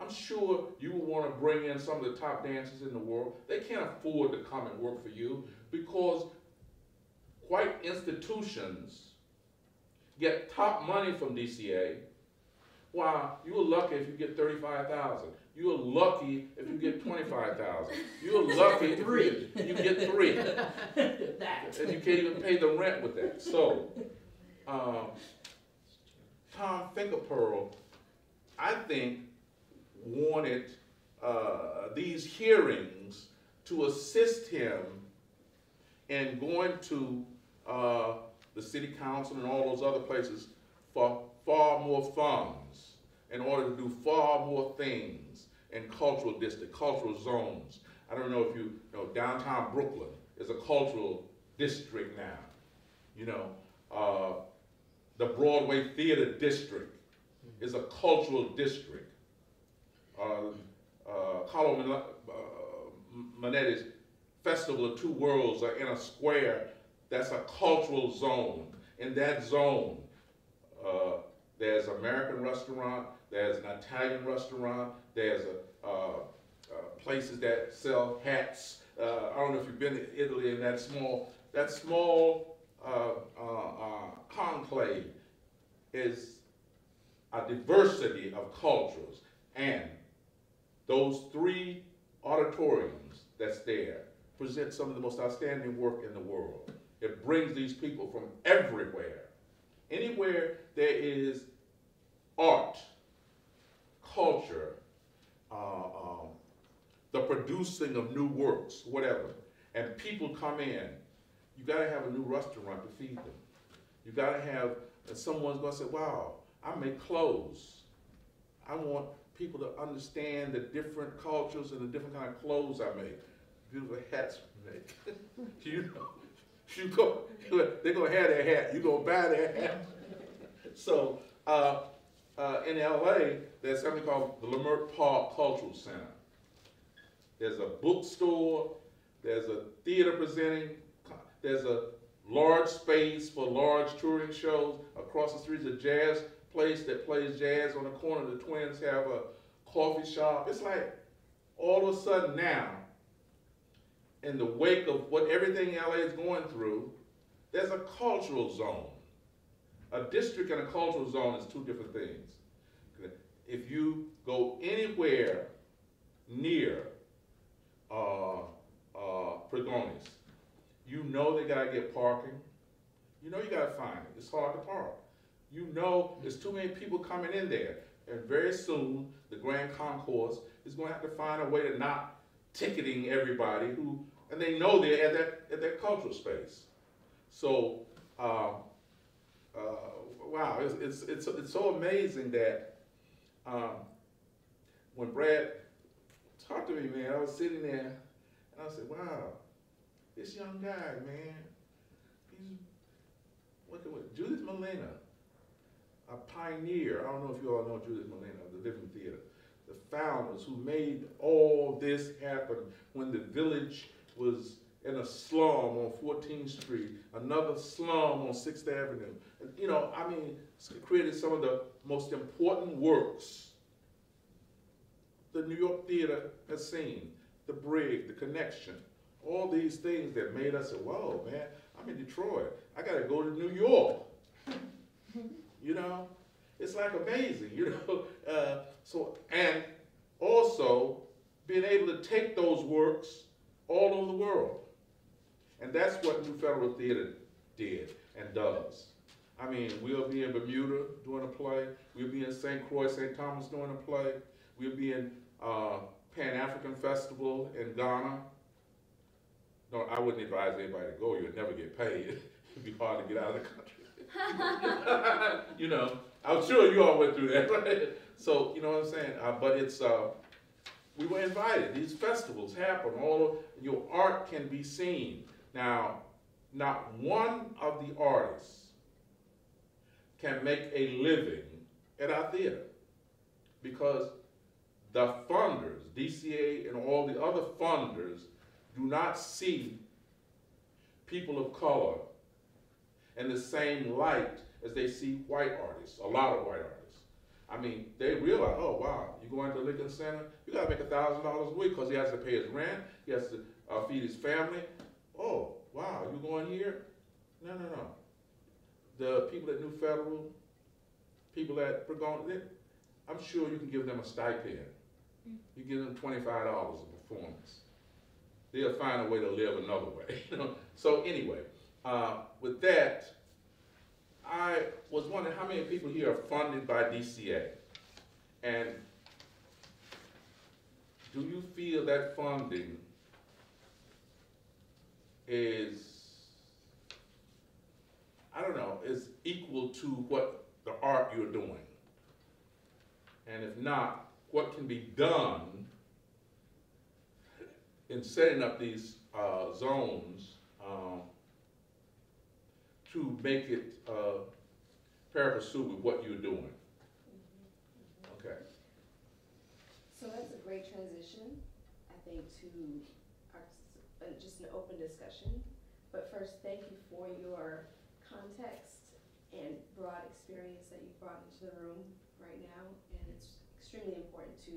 I'm sure you would want to bring in some of the top dancers in the world. They can't afford to come and work for you because white institutions get top money from DCA, while you're lucky if you get $35,000. You're lucky if you get $25,000. You're lucky three. If you get three. That. And you can't even pay the rent with that. So, Tom Finkelpearl, I think, wanted these hearings to assist him in going to the city council and all those other places for far more funds in order to do far more things in cultural districts, cultural zones. I don't know if you know, downtown Brooklyn is a cultural district now. You know, the Broadway Theater District is a cultural district. Carlo Manetti's Festival of Two Worlds are in a square that's a cultural zone. In that zone, there's an American restaurant, there's an Italian restaurant, there's a, places that sell hats. I don't know if you've been to Italy in that small conclave is a diversity of cultures. And those three auditoriums that's there present some of the most outstanding work in the world. It brings these people from everywhere. Anywhere there is art, culture, the producing of new works, whatever, and people come in, you gotta have a new restaurant to feed them. You gotta have, and someone's gonna say, wow, I make clothes. I want people to understand the different cultures and the different kind of clothes I make. Beautiful hats we make, you know. You go, they're going to have their hat. You're going to buy their hat. So in LA, there's something called the Leimert Park Cultural Center. there's a bookstore, there's a theater presenting, there's a large space for large touring shows. Across the street is a jazz place that plays jazz on the corner. The twins have a coffee shop. It's like all of a sudden now, in the wake of what everything LA is going through, there's a cultural zone. A district and a cultural zone is two different things. If you go anywhere near Pregones, you know they gotta get parking. You know you gotta find it. It's hard to park. You know there's too many people coming in there. And very soon, the Grand Concourse is gonna have to find a way to not ticketing everybody who, and they know they're at that cultural space. So, wow, it's so amazing that when Brad talked to me, man, I was sitting there and I said, wow, this young guy, man, he's working with Judith Malina, a pioneer. I don't know if you all know Judith Malina, the Living Theater, the founders who made all this happen when the Village was in a slum on 14th Street, another slum on 6th Avenue. And, you know, I mean, created some of the most important works the New York theater has seen. The Brig, The Connection, all these things that made us say, whoa, man, I'm in Detroit. I gotta go to New York. You know, it's like amazing, you know? So, and also being able to take those works all over the world. And that's what New Federal Theater did and does. I mean, we'll be in Bermuda doing a play. We'll be in St. Croix, St. Thomas doing a play. We'll be in Pan-African Festival in Ghana. No, I wouldn't advise anybody to go. You'd never get paid. It'd be hard to get out of the country. You know, I'm sure you all went through that, right? So, you know what I'm saying? But it's, we were invited. These festivals happen. All your art can be seen. Now, not one of the artists can make a living at our theater because the funders, DCA and all the other funders, do not see people of color in the same light as they see white artists, a lot of white artists. I mean, they realize, oh wow, you go into the Lincoln Center, you gotta make $1,000 a week because he has to pay his rent, he has to feed his family. Oh, wow, you going here? No, no, no. The people at New Federal, people at Pregones, I'm sure you can give them a stipend. You give them $25 a performance. They'll find a way to live another way. You know? So anyway, with that, I was wondering how many people here are funded by DCA? And do you feel that funding is, I don't know, is equal to what the art you're doing? And if not, what can be done in setting up these zones to make it pari passu with what you're doing? Okay. So that's a great transition, I think, to our, just an open discussion. But first, thank you for your context and broad experience that you've brought into the room right now, and it's extremely important to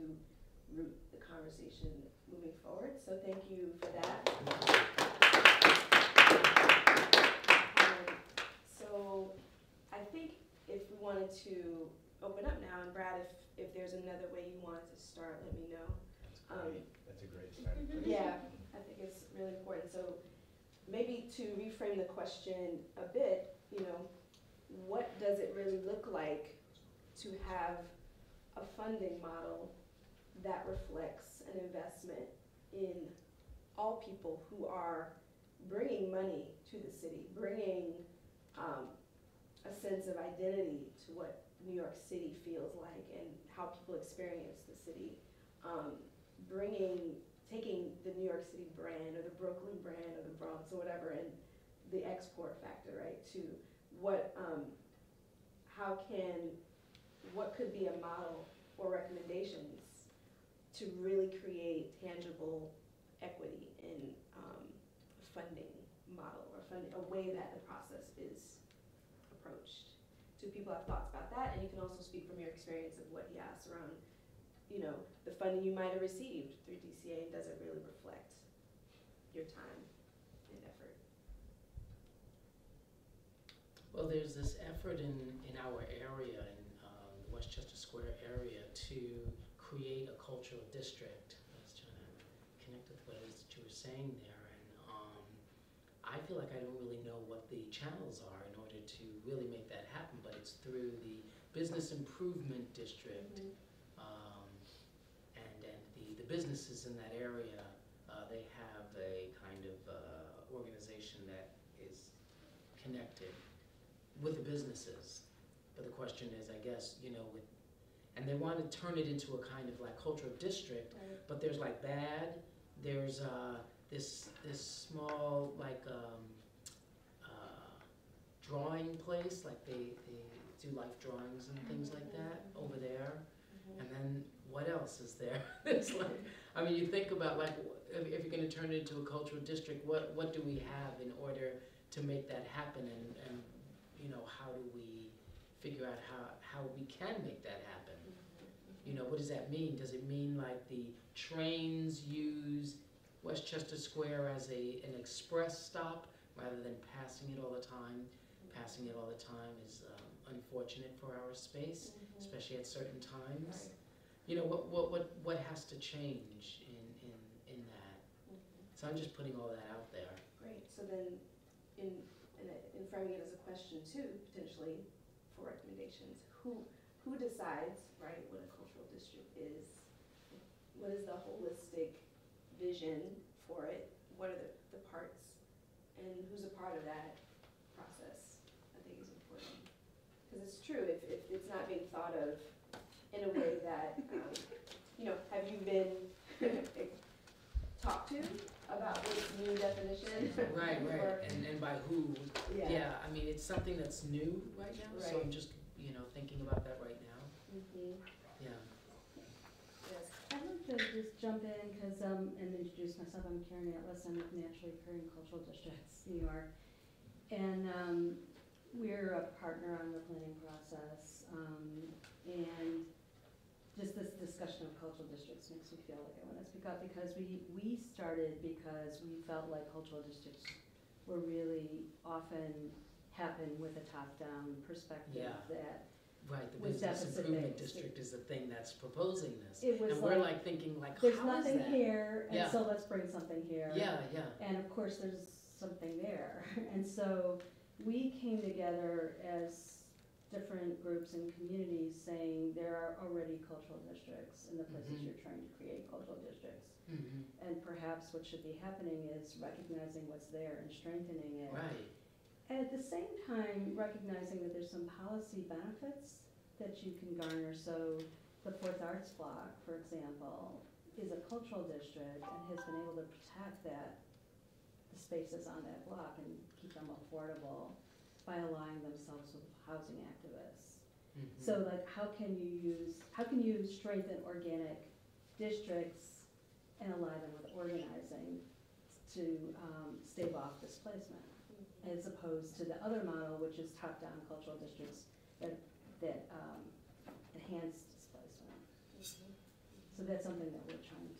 root the conversation moving forward, so thank you for that. So I think if we wanted to open up now, and Brad, if there's another way you wanted to start, let me know. That's a great starting place. Yeah, I think it's really important. So maybe to reframe the question a bit, you know, what does it really look like to have a funding model that reflects an investment in all people who are bringing money to the city, bringing a sense of identity to what New York City feels like and how people experience the city, taking the New York City brand or the Brooklyn brand or the Bronx or whatever, and the export factor, right? To what, what could be a model or recommendations to really create tangible equity in a funding model or a way that the process is approached. Do people have thoughts about that? And you can also speak from your experience of what he asked around, you know, the funding you might have received through DCA, and does it really reflect your time and effort? Well, there's this effort in our area, in the Westchester Square area, to create a cultural district. I was trying to connect with what it is that you were saying there. And I feel like I don't really know what the channels are in order to really make that happen, but it's through the business improvement district. Mm-hmm. And the businesses in that area, they have a kind of organization that is connected with the businesses. But the question is, I guess, you know, with, and they want to turn it into a kind of like cultural district, right. But there's like BAD, there's this small like drawing place, like they do life drawings and things like that over there. Mm-hmm. And then what else is there? It's like, I mean, you think about like, if you're going to turn it into a cultural district, what do we have in order to make that happen? And you know, how do we figure out how we can make that happen? Mm-hmm. You know, what does that mean? Does it mean like the trains use Westchester Square as an express stop rather than passing it all the time? Mm-hmm. Passing it all the time is unfortunate for our space, mm-hmm. especially at certain times. Right. You know, what has to change in that? Mm-hmm. So I'm just putting all that out there. Great. So then in framing it as a question too, potentially, for recommendations, who decides, right, what a cultural district is? What is the holistic vision for it? What are the parts? And who's a part of that process? I think is important. Because it's true, if it's not being thought of in a way that, you know, have you been talked to about this new definition? Right, right, and by who? Yeah. Yeah, I mean, it's something that's new right now, right. So I'm just, you know, thinking about that right now. Mm-hmm. Yeah. Yes. I'd like to just jump in, because, and introduce myself. I'm Karen Atlas. I'm with Naturally Occurring Cultural Districts, New York. And we're a partner on the planning process, and just this discussion of cultural districts makes me feel like I want to speak up, because we started because we felt like cultural districts were really often happen with a top-down perspective. Yeah. That right, the business improvement district is the thing that's proposing this. It was, and like, we're like thinking like, there's how nothing is that? Here, and yeah. So let's bring something here. Yeah, yeah. And of course there's something there, and so we came together as different groups and communities saying there are already cultural districts in the places mm-hmm. you're trying to create cultural districts. Mm-hmm. And perhaps what should be happening is recognizing what's there and strengthening it. Right. And at the same time, recognizing that there's some policy benefits that you can garner. So the Fourth Arts Block, for example, is a cultural district and has been able to protect that, the spaces on that block, and keep them affordable by aligning themselves with housing activists. Mm-hmm. So like, how can you strengthen organic districts and align them with organizing to stave off displacement, mm-hmm. as opposed to the other model, which is top-down cultural districts that enhance displacement. Mm-hmm. So that's something that we're trying to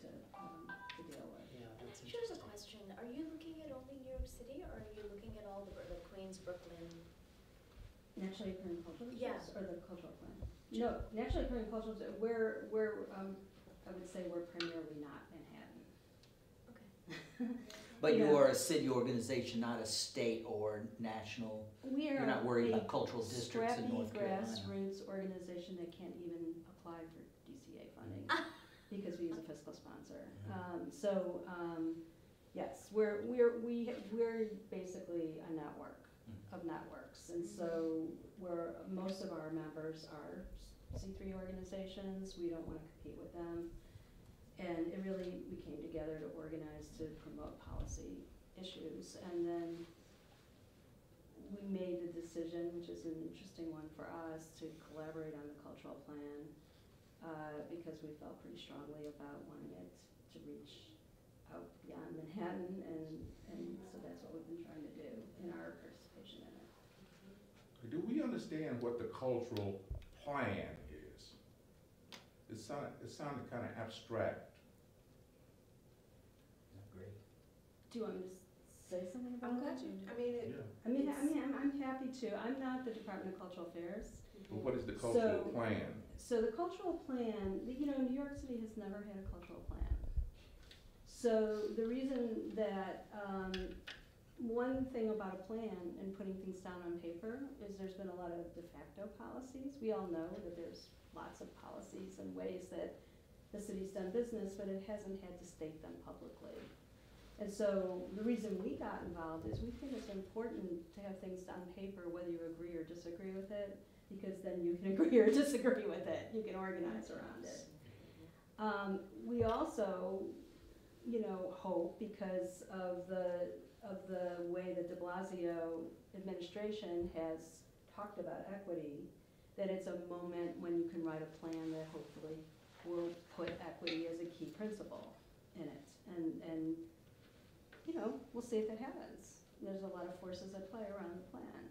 deal with. Yeah, that's interesting. Here's a question. Are you looking at only New York City, or are you looking at all the Queens, Brooklyn? Naturally occurring cultural districts? Yeah. Or the cultural plan? No, naturally occurring cultural districts, we're I would say we're primarily not Manhattan. Okay. But you are a city organization, not a state or national. You're not worried about cultural districts in North Carolina. We're a grassroots organization that can't even apply for DCA funding. Because we use a fiscal sponsor. Yes, we're basically a network of networks, and so most of our members are C3 organizations. We don't want to compete with them, and it really, we came together to organize to promote policy issues, and then we made the decision, which is an interesting one for us, to collaborate on the cultural plan because we felt pretty strongly about wanting it to reach out beyond Manhattan, and so that's what we've been trying to do in our participation in it. Do we understand what the cultural plan is? It sounded kind of abstract. Great. Do you want me to say something about that? I'm glad you. I mean, I'm happy to. I'm not the Department of Cultural Affairs. But what is the cultural plan? So the cultural plan, you know, New York City has never had a cultural plan. So the reason that one thing about a plan and putting things down on paper is there's been a lot of de facto policies. We all know that there's lots of policies and ways that the city's done business, but it hasn't had to state them publicly. And so the reason we got involved is we think it's important to have things on paper, whether you agree or disagree with it, because then you can agree or disagree with it. You can organize around it. We also, you know, hope, because of the way that de Blasio administration has talked about equity, that it's a moment when you can write a plan that hopefully will put equity as a key principle in it. And you know, we'll see if it happens. There's a lot of forces at play around the plan.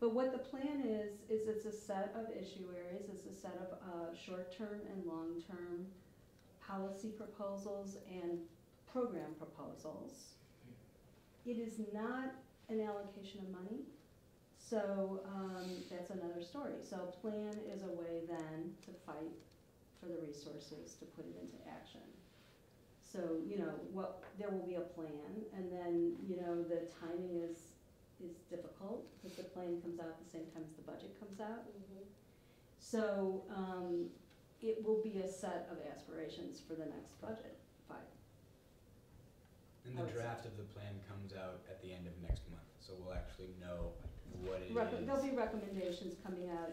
But what the plan is it's a set of issue areas, it's a set of short-term and long-term policy proposals and program proposals. It is not an allocation of money, so that's another story. So a plan is a way then to fight for the resources to put it into action. So, you know, there will be a plan, and then, you know, the timing is difficult because the plan comes out at the same time as the budget comes out. Mm-hmm. So it will be a set of aspirations for the next budget fight. And the draft of the plan comes out at the end of next month, so we'll actually know what it is. There'll be recommendations coming out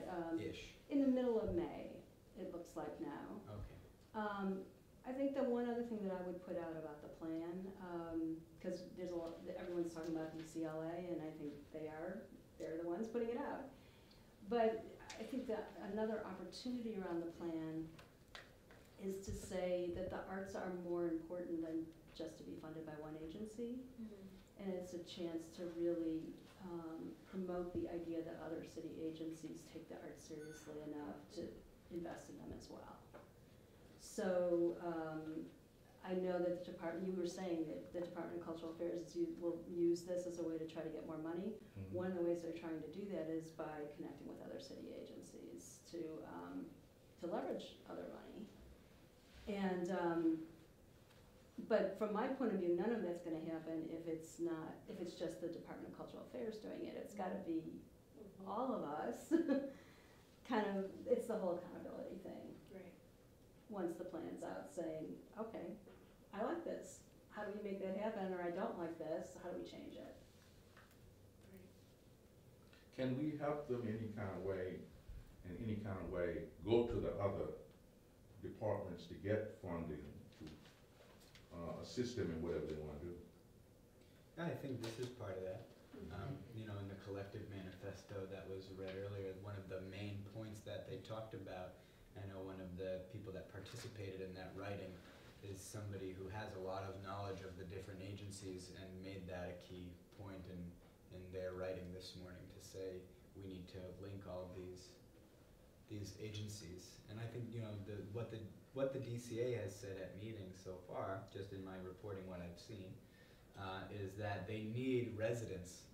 in the middle of May, it looks like now. Okay. I think the one other thing that I would put out about the plan, because there's a lot, everyone's talking about UCLA, and I think they're the ones putting it out. But I think that another opportunity around the plan is to say that the arts are more important than just to be funded by one agency. Mm-hmm. And it's a chance to really promote the idea that other city agencies take the arts seriously enough to invest in them as well. So I know that the department, you were saying that the Department of Cultural Affairs will use this as a way to try to get more money. Mm-hmm. One of the ways they're trying to do that is by connecting with other city agencies to leverage other money. And but from my point of view, none of that's going to happen if it's just the Department of Cultural Affairs doing it. It's got to be all of us. Kind of, it's the whole accountability thing. Right. Once the plan's out, saying, okay, I like this. How do we make that happen? Or I don't like this. How do we change it? Right. Can we help them in any kind of way, go to the other departments to get funding to assist them in whatever they want to do? I think this is part of that. You know, in the collective manifesto that was read earlier, one of the main points that they talked about, I know one of the people that participated in that writing is somebody who has a lot of knowledge of the different agencies and made that a key point in their writing this morning to say we need to link all of these agencies. And I think, you know, what the DCA has said at meetings so far, just in my reporting what I've seen, is that they need residents,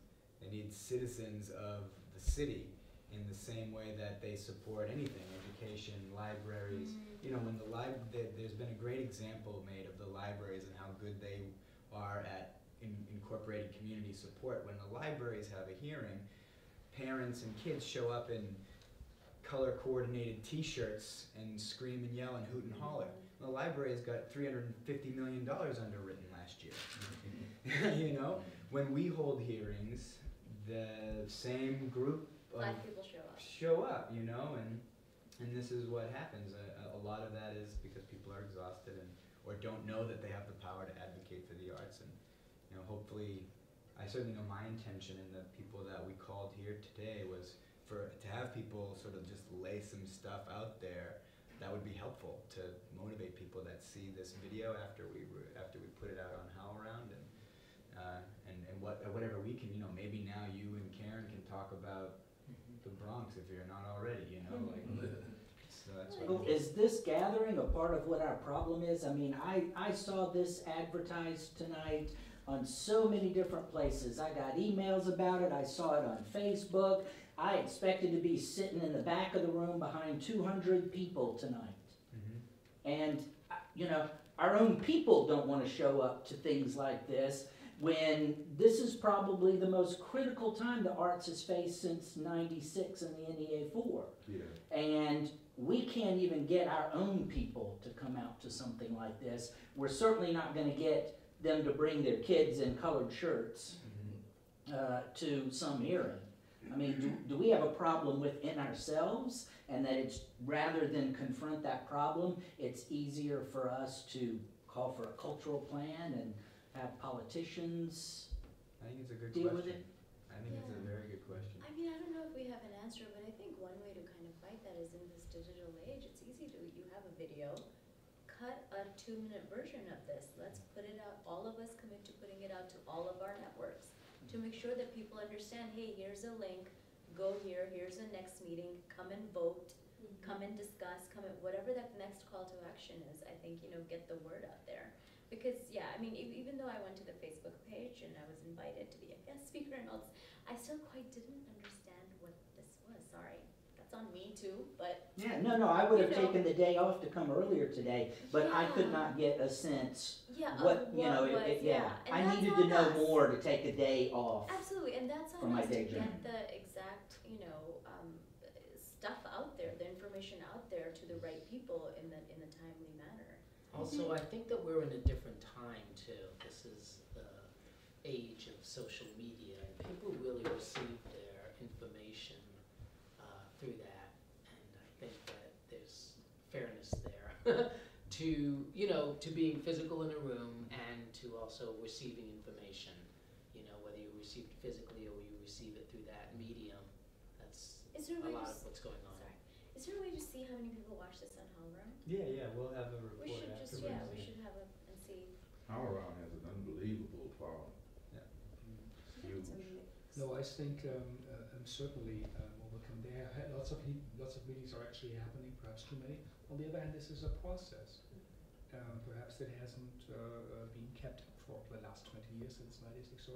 they need citizens of the city in the same way that they support anything, education, libraries. Mm-hmm. You know, when there's been a great example made of the libraries and how good they are at incorporating community support. When the libraries have a hearing, parents and kids show up in color-coordinated T-shirts and scream and yell and hoot and holler. The library's got $350 million underwritten last year. You know, when we hold hearings, the same group of Black people show up, you know, and this is what happens. A lot of that is because people are exhausted or don't know that they have the power to advocate for the arts. And you know, hopefully, I certainly know my intention and the people that we called here today was to have people sort of just lay some stuff out there that would be helpful to motivate people that see this video after we put it out on HowlRound, and whatever we can, you know, maybe now you and Karen can talk about the Bronx if you're not already, you know, like. So that's what is this gathering a part of what our problem is? I mean, I saw this advertised tonight on so many different places. I got emails about it. I saw it on Facebook. I expected to be sitting in the back of the room behind 200 people tonight. Mm-hmm. And, you know, our own people don't want to show up to things like this when this is probably the most critical time the arts has faced since '96 and the NEA 4. Yeah. And we can't even get our own people to come out to something like this. We're certainly not going to get them to bring their kids in colored shirts to some hearing. I mean, do we have a problem within ourselves, and that it's rather than confront that problem, it's easier for us to call for a cultural plan and have politicians deal with it? I think it's a very good question. I mean, I don't know if we have an answer, but I think one way to kind of fight that is in this digital age, it's easy to, you have a video, cut a 2-minute version of this. Let's put it out, all of us commit to putting it out to all of our networks to make sure that people understand, hey, here's a link, go here, here's the next meeting, come and vote, come and discuss, come at whatever that next call to action is. I think, you know, get the word out there. Because, yeah, I mean, even though I went to the Facebook page and I was invited to be a guest speaker and all this, I still quite didn't understand what this was. Sorry, that's on me too, but... Yeah, no, I would have taken the day off to come earlier today, but I could not get a sense what I needed to know more to take a day off. Absolutely, and that's on us to get the exact, you know, stuff out there, the information out there to the right people in a timely manner. Also, I think that we're in a different time, too. This is the age of social media, and people really receive their information through that, and I think that there's fairness there to, you know, to being physical in a room and to also receiving information, you know, whether you receive it physically or you receive it through that medium. That's a lot of what's going on. Sorry. Is there a way to see how many people watch this on HowlRound? Yeah, we'll have a report. We should afterwards. We should have it and see. HowlRound has an unbelievable power. Yeah. Huge. No, I think certainly we'll come there. Lots of meetings are actually happening, perhaps too many. On the other hand, this is a process. Perhaps it hasn't been kept for the last 20 years since '96 or so.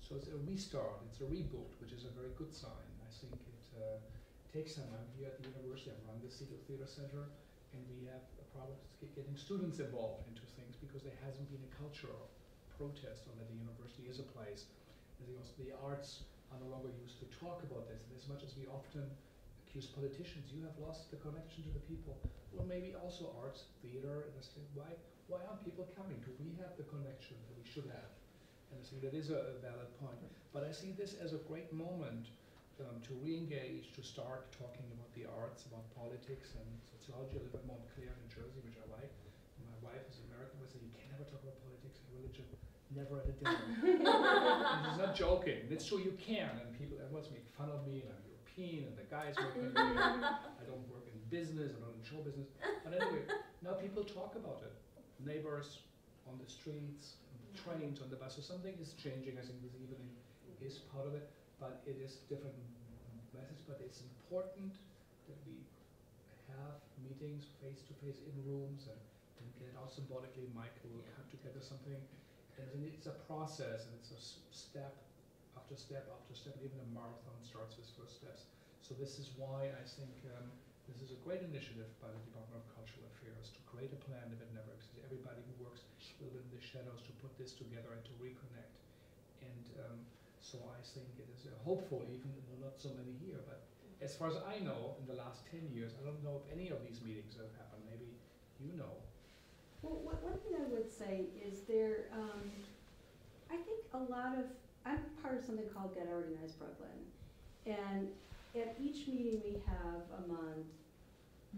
So it's a restart, it's a reboot, which is a very good sign. I think it. Take some. I'm here at the university, I run the Segal Theatre Center, and we have a problem getting students involved into things because there hasn't been a culture of protest on that the university is a place. The arts are no longer used to talk about this, and as much as we often accuse politicians, you have lost the connection to the people. Well, maybe also arts, theater, and I think, why aren't people coming? Do we have the connection that we should have? And I think that is a valid point. But I see this as a great moment to re-engage, to start talking about the arts, about politics and sociology a little bit more clear in Jersey, which I like. My wife is American, but said you can never talk about politics and religion, never at a dinner. She's not joking. It's true, you can, and people, everyone's making fun of me, and I'm European, and the guys work with me. I don't work in business, I'm not in show business. But anyway, now people talk about it. Neighbors on the streets, on the trains, on the bus, so something is changing. I think this evening is part of it. But it is different methods, but it's important that we have meetings face-to-face in rooms and get out symbolically. Michael will come together something. And it's a process, and it's a step after step after step. Even a marathon starts with first steps. So this is why I think this is a great initiative by the Department of Cultural Affairs to create a plan if it never exists. Everybody who works a little bit in the shadows to put this together and to reconnect. And so I think it is hopeful, even though not so many here, but as far as I know, in the last 10 years, I don't know if any of these meetings have happened. Maybe you know. Well, one thing I would say is there, I think a lot of, I'm part of something called Get Organized Brooklyn, and at each meeting we have a month,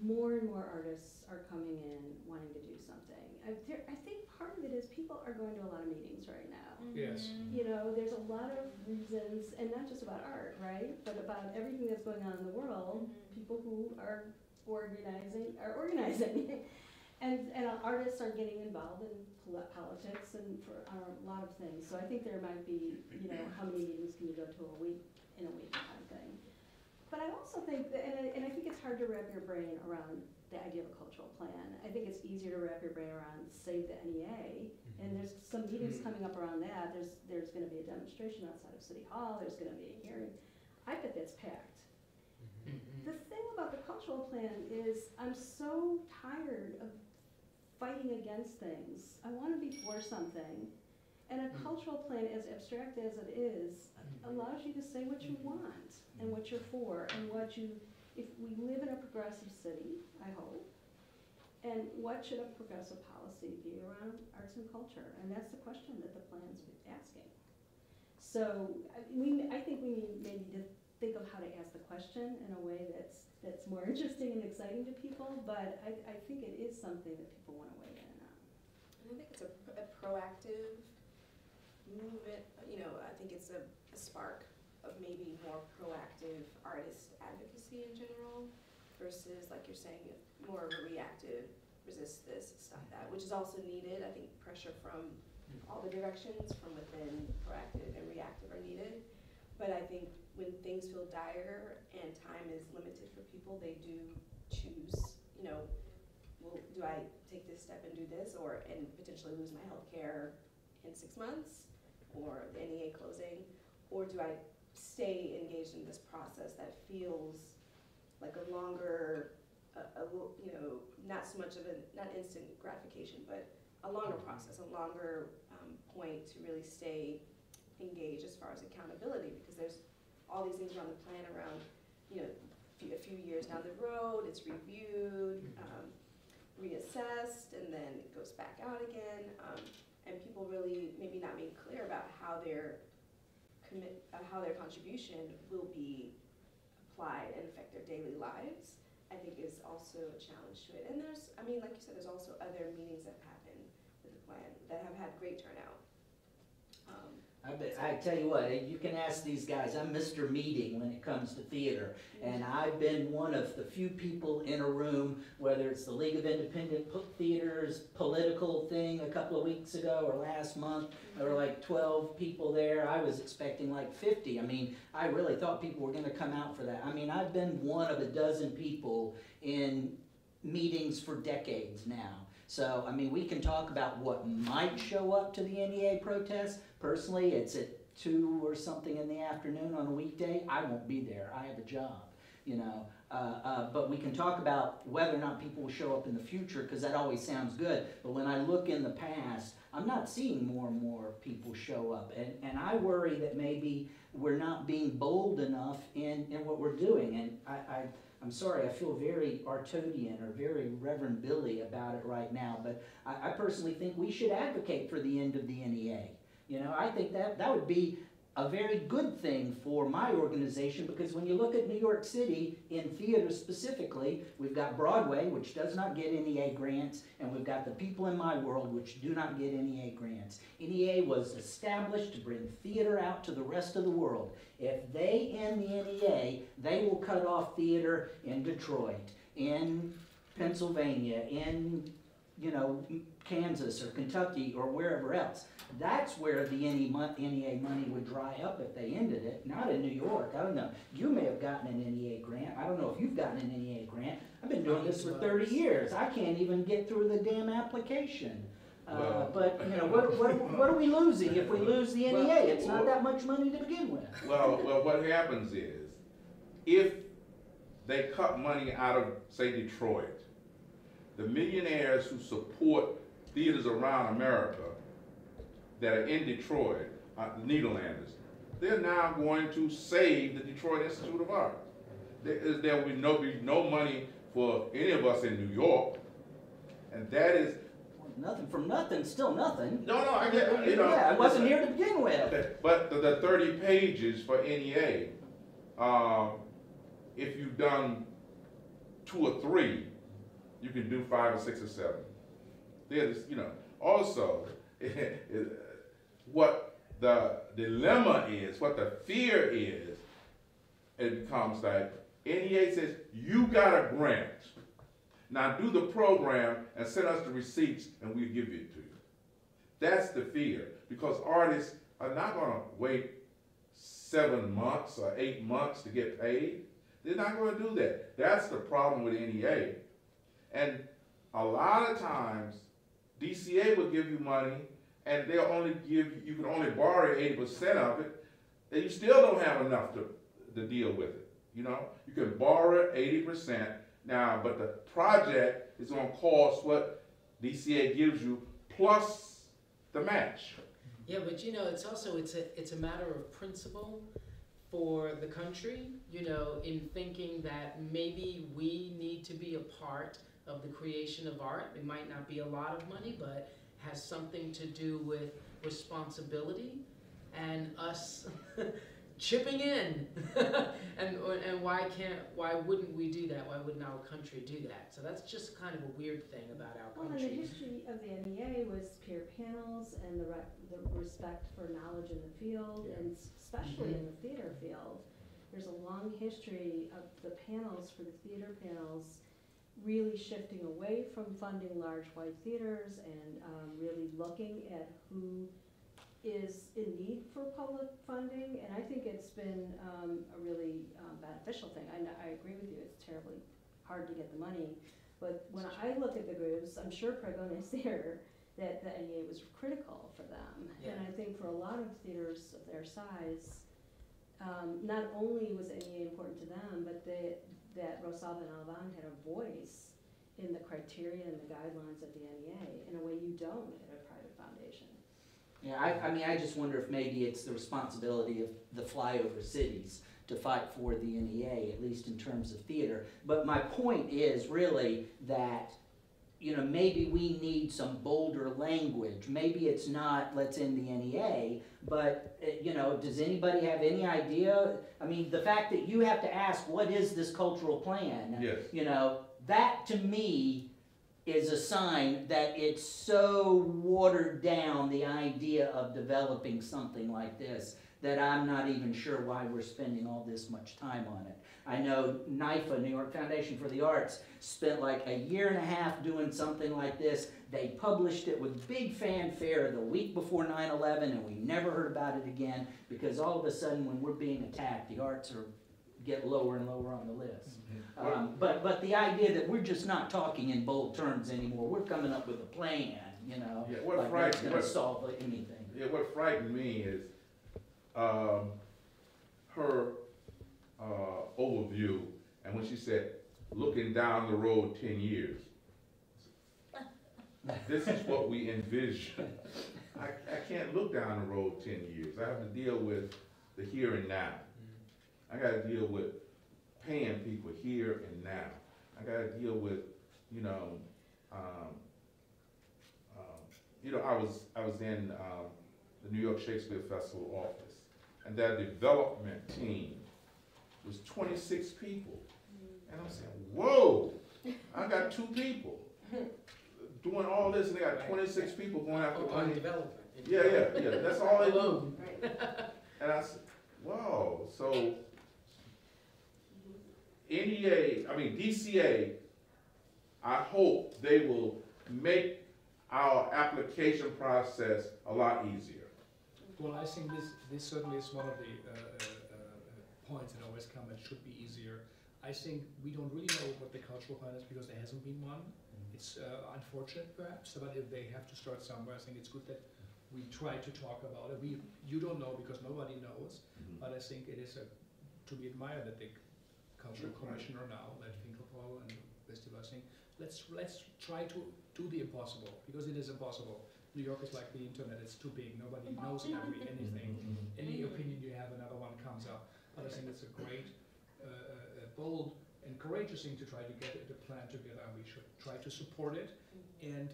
more and more artists are coming in wanting to do something. I think part of it is people are going to a lot of meetings right now. Yes. You know, there's a lot of reasons, and not just about art, right? But about everything that's going on in the world, people who are organizing, or organizing. And artists are getting involved in politics and for a lot of things. So I think there might be, you know, how many meetings can you go to in a week kind of thing. But I also think, and I think it's hard to wrap your brain around the idea of a cultural plan. I think it's easier to wrap your brain around, save the NEA, mm-hmm. and there's some meetings coming up around that. There's going to be a demonstration outside of City Hall. There's going to be a hearing. I bet that's packed. Mm-hmm. The thing about the cultural plan is I'm so tired of fighting against things. I want to be for something. And a mm-hmm. cultural plan, as abstract as it is, allows you to say what you want and what you're for and what you, if we live in a progressive city, I hope, and what should a progressive policy be around arts and culture? And that's the question that the plan's asking. So I think we need maybe to think of how to ask the question in a way that's more interesting and exciting to people, but I think it is something that people want to weigh in on. And I think it's a proactive movement, you know, I think it's a spark of maybe more proactive artist advocacy in general versus, like you're saying, more of a reactive, resist this, stop that, which is also needed. I think pressure from all the directions, from within, proactive and reactive are needed. But I think when things feel dire and time is limited for people, they do choose, you know, well, do I take this step and do this and potentially lose my health care in 6 months or the NEA closing? Or do I stay engaged in this process that feels like a longer, you know, not so much of a, not instant gratification, but a longer process, a longer point to really stay engaged as far as accountability, because there's all these things on the plan around, you know, a few years down the road, it's reviewed, reassessed, and then it goes back out again, and people really maybe not being clear about how they're how their contribution will be applied and affect their daily lives, I think is also a challenge to it. And there's, I mean, like you said, there's also other meetings that have happened with the plan that have had great turnout. I tell you what, you can ask these guys. I'm Mr. Meeting when it comes to theater, and I've been one of the few people in a room, whether it's the League of Independent Theaters political thing a couple of weeks ago or last month, there were like 12 people there. I was expecting like 50. I mean, I really thought people were going to come out for that. I mean, I've been one of a dozen people in meetings for decades now. So, I mean, we can talk about what might show up to the NEA protest. Personally, it's at 2 or something in the afternoon on a weekday. I won't be there. I have a job, you know. But we can talk about whether or not people will show up in the future, because that always sounds good. But when I look in the past, I'm not seeing more and more people show up. And I worry that maybe we're not being bold enough in what we're doing. And I'm sorry, I feel very Artodian or very Reverend Billy about it right now, but I personally think we should advocate for the end of the NEA. You know, I think that would be a very good thing for my organization, because when you look at New York City, in theater specifically, we've got Broadway, which does not get NEA grants, and we've got The People in My World, which do not get NEA grants. NEA was established to bring theater out to the rest of the world. If they end the NEA, they will cut off theater in Detroit, in Pennsylvania, in, you know, Kansas or Kentucky or wherever else. That's where the NEA money would dry up if they ended it, not in New York. I don't know. You may have gotten an NEA grant. I don't know if you've gotten an NEA grant. I've been doing this for 30 years. I can't even get through the damn application. But, you know, what are we losing if we lose the NEA? It's not that much money to begin with. Well, what happens is, if they cut money out of, say, Detroit, the millionaires who support theaters around America that are in Detroit, Nederlanders, they're now going to save the Detroit Institute of Art. There will be no money for any of us in New York, and that is... Well, nothing from nothing, still nothing. No, I get it. Yeah, I wasn't here to begin with. But the 30 pages for NEA, if you've done 2 or 3, you can do 5 or 6 or 7. There's, you know, also... what the dilemma is, what the fear is, it becomes like NEA says, you got a grant. Now do the program and send us the receipts and we'll give it to you. That's the fear, because artists are not gonna wait 7 months or 8 months to get paid. They're not gonna do that. That's the problem with NEA. And a lot of times, DCA will give you money and they'll only give, you can only borrow 80% of it, and you still don't have enough to deal with it, you know? You can borrow 80% now, but the project is gonna cost what DCA gives you plus the match. Yeah, but you know, it's also, it's a matter of principle for the country, you know, in thinking that maybe we need to be a part of the creation of art. It might not be a lot of money, but has something to do with responsibility and us chipping in. and why wouldn't we do that? Why wouldn't our country do that? So that's just kind of a weird thing about our country. Well, the history of the NEA was peer panels and the respect for knowledge in the field, yeah, and especially in the theater field. There's a long history of the panels, for the theater panels, really shifting away from funding large white theaters and really looking at who is in need for public funding. And I think it's been a really beneficial thing. I agree with you, it's terribly hard to get the money. But when I look at the groups, I'm sure Pregones there, that the NEA was critical for them. Yeah. And I think for a lot of theaters of their size, not only was NEA important to them, but that Rosalba and Alban had a voice in the criteria and the guidelines of the NEA in a way you don't at a private foundation. Yeah, I mean, I just wonder if maybe it's the responsibility of the flyover cities to fight for the NEA, at least in terms of theater. But my point is really that, you know, maybe we need some bolder language. Maybe it's not, let's end the NEA, but, you know, does anybody have any idea? I mean, the fact that you have to ask, what is this cultural plan? Yes. You know, that to me is a sign that it's so watered down, the idea of developing something like this, that I'm not even sure why we're spending all this much time on it. I know NYFA, New York Foundation for the Arts, spent like a year and a half doing something like this. They published it with big fanfare the week before 9/11, and we never heard about it again, because all of a sudden when we're being attacked, the arts get lower and lower on the list. Mm-hmm. But the idea that we're just not talking in bold terms anymore, we're coming up with a plan, you know, yeah, like that's going to solve anything. Yeah, what frightened me is her overview, and when she said, looking down the road 10 years, this is what we envision. I can't look down the road 10 years. I have to deal with the here and now. I got to deal with paying people here and now. I got to deal with, I was in the New York Shakespeare Festival office, and that development team was 26 people, and I'm saying, whoa! I got 2 people doing all this, and they got 26 people going after money. Development. Yeah. That's all they do. And I said, whoa! So DCA, I hope they will make our application process a lot easier. Well, I think this certainly is one of the points that always come, it should be easier. I think we don't really know what the cultural plan is because there hasn't been one. Mm-hmm. It's unfortunate perhaps, but if they have to start somewhere, I think it's good that we try to talk about it. You don't know because nobody knows, mm-hmm, but I think it is to be admired that the cultural commissioner now, that Finkelpaul and Vestival, saying, let's try to do the impossible, because it is impossible. New York is like the internet, it's too big, nobody knows anything. Any opinion you have, another one comes up. But I think it's a great, bold, and courageous thing to try to get the plan together, and we should try to support it. And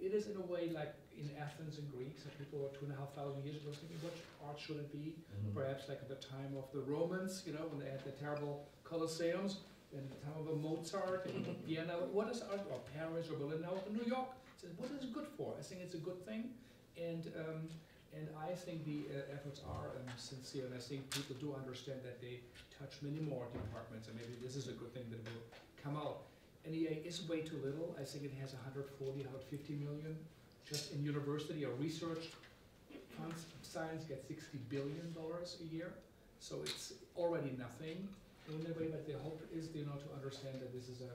it is in a way like in Athens in Greece, so people were 2,500 years ago thinking, what art should it be? Mm-hmm. Perhaps like at the time of the Romans, you know, when they had the terrible Colosseums, and the time of Mozart, and Vienna, what is art, or Paris, or Berlin, now New York? What is it good for? I think it's a good thing, and And I think the efforts are sincere, and I think people do understand that they touch many more departments, and maybe this is a good thing that will come out. NEA is way too little. I think it has 140, 150 million just in university or research. Funds of science get $60 billion a year, so it's already nothing in a way, but the hope is, you know, to understand that this is a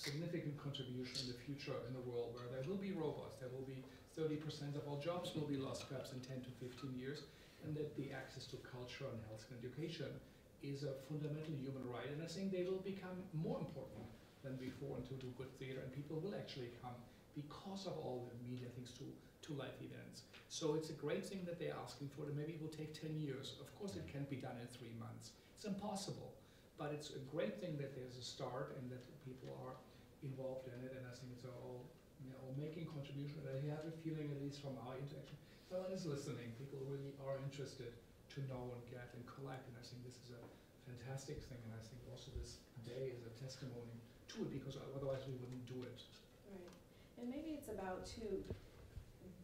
significant contribution in the future in a world where there will be robots, there will be 30% of all jobs will be lost perhaps in 10 to 15 years, and that the access to culture and health and education is a fundamental human right, and I think they will become more important than before and to do good theater, and people will actually come because of all the media things to life events. So it's a great thing that they're asking for, and maybe it will take 10 years. Of course it can't be done in 3 months. It's impossible. But it's a great thing that there's a start and that people are involved in it, and I think it's all, you know, making contribution. I have a feeling, at least from our interaction, someone is listening. People really are interested to know and get and collect, and I think this is a fantastic thing, and I think also this day is a testimony to it, because otherwise we wouldn't do it. Right, and maybe it's about, too,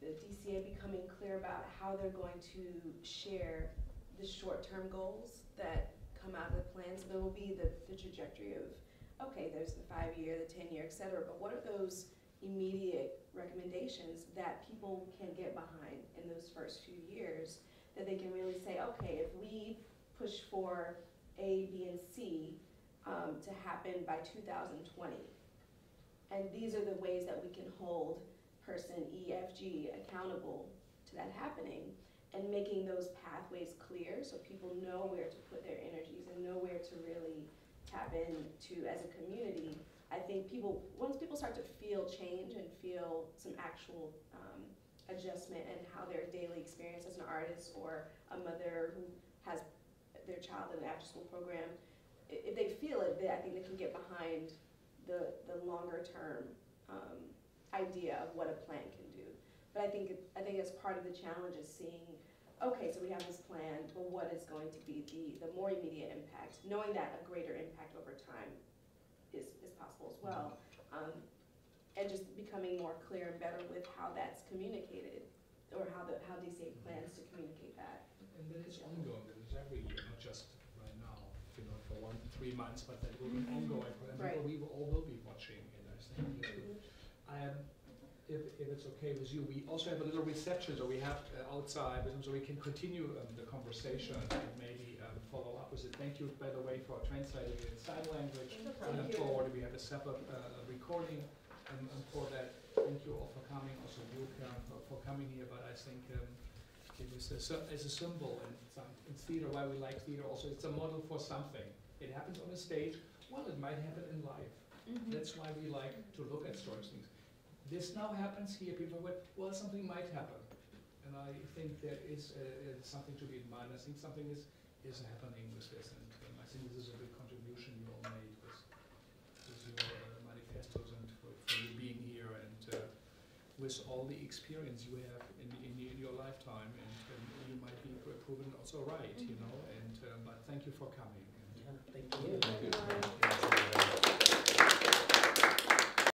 the DCA becoming clear about how they're going to share the short-term goals that out of the plans, but it will be the trajectory of, okay, there's the 5-year, the 10-year, et cetera, but what are those immediate recommendations that people can get behind in those first few years that they can really say, okay, if we push for A, B, and C to happen by 2020, and these are the ways that we can hold person E, F, G accountable to that happening, and making those pathways clear so people know where to put their energies and know where to really tap into as a community. I think people, once people start to feel change and feel some actual adjustment in how their daily experience as an artist or a mother who has their child in an after school program, if they feel it, I think they can get behind the longer term idea of what a plan can do. But I think as part of the challenge is seeing, okay, so we have this plan, but what is going to be the more immediate impact, knowing that a greater impact over time is possible as well, and just becoming more clear and better with how that's communicated, or how DCA plans to communicate that. And that is ongoing, that is every year, not just right now, you know, for 3 months, but that will be ongoing, and right. We all will be watching it, I think. If it's okay with you, we also have a little reception, so we have outside, so we can continue the conversation and maybe follow up with it. Thank you, by the way, for translating it in sign language. And forward, we have a separate recording for that. Thank you all for coming, also you, Karen, for coming here. But I think it was as a symbol, and it's theater, why we like theater also. It's a model for something. It happens on a stage. Well, it might happen in life. Mm-hmm. That's why we like to look at stories. This now happens here, people went, well, something might happen. And I think there is something to be in mind. I think something is happening with this, and I think this is a big contribution you all made with your manifestos and for you being here, and with all the experience you have in your lifetime, and you might be proven also right, you know, but thank you for coming. Yeah, thank you. Thank you.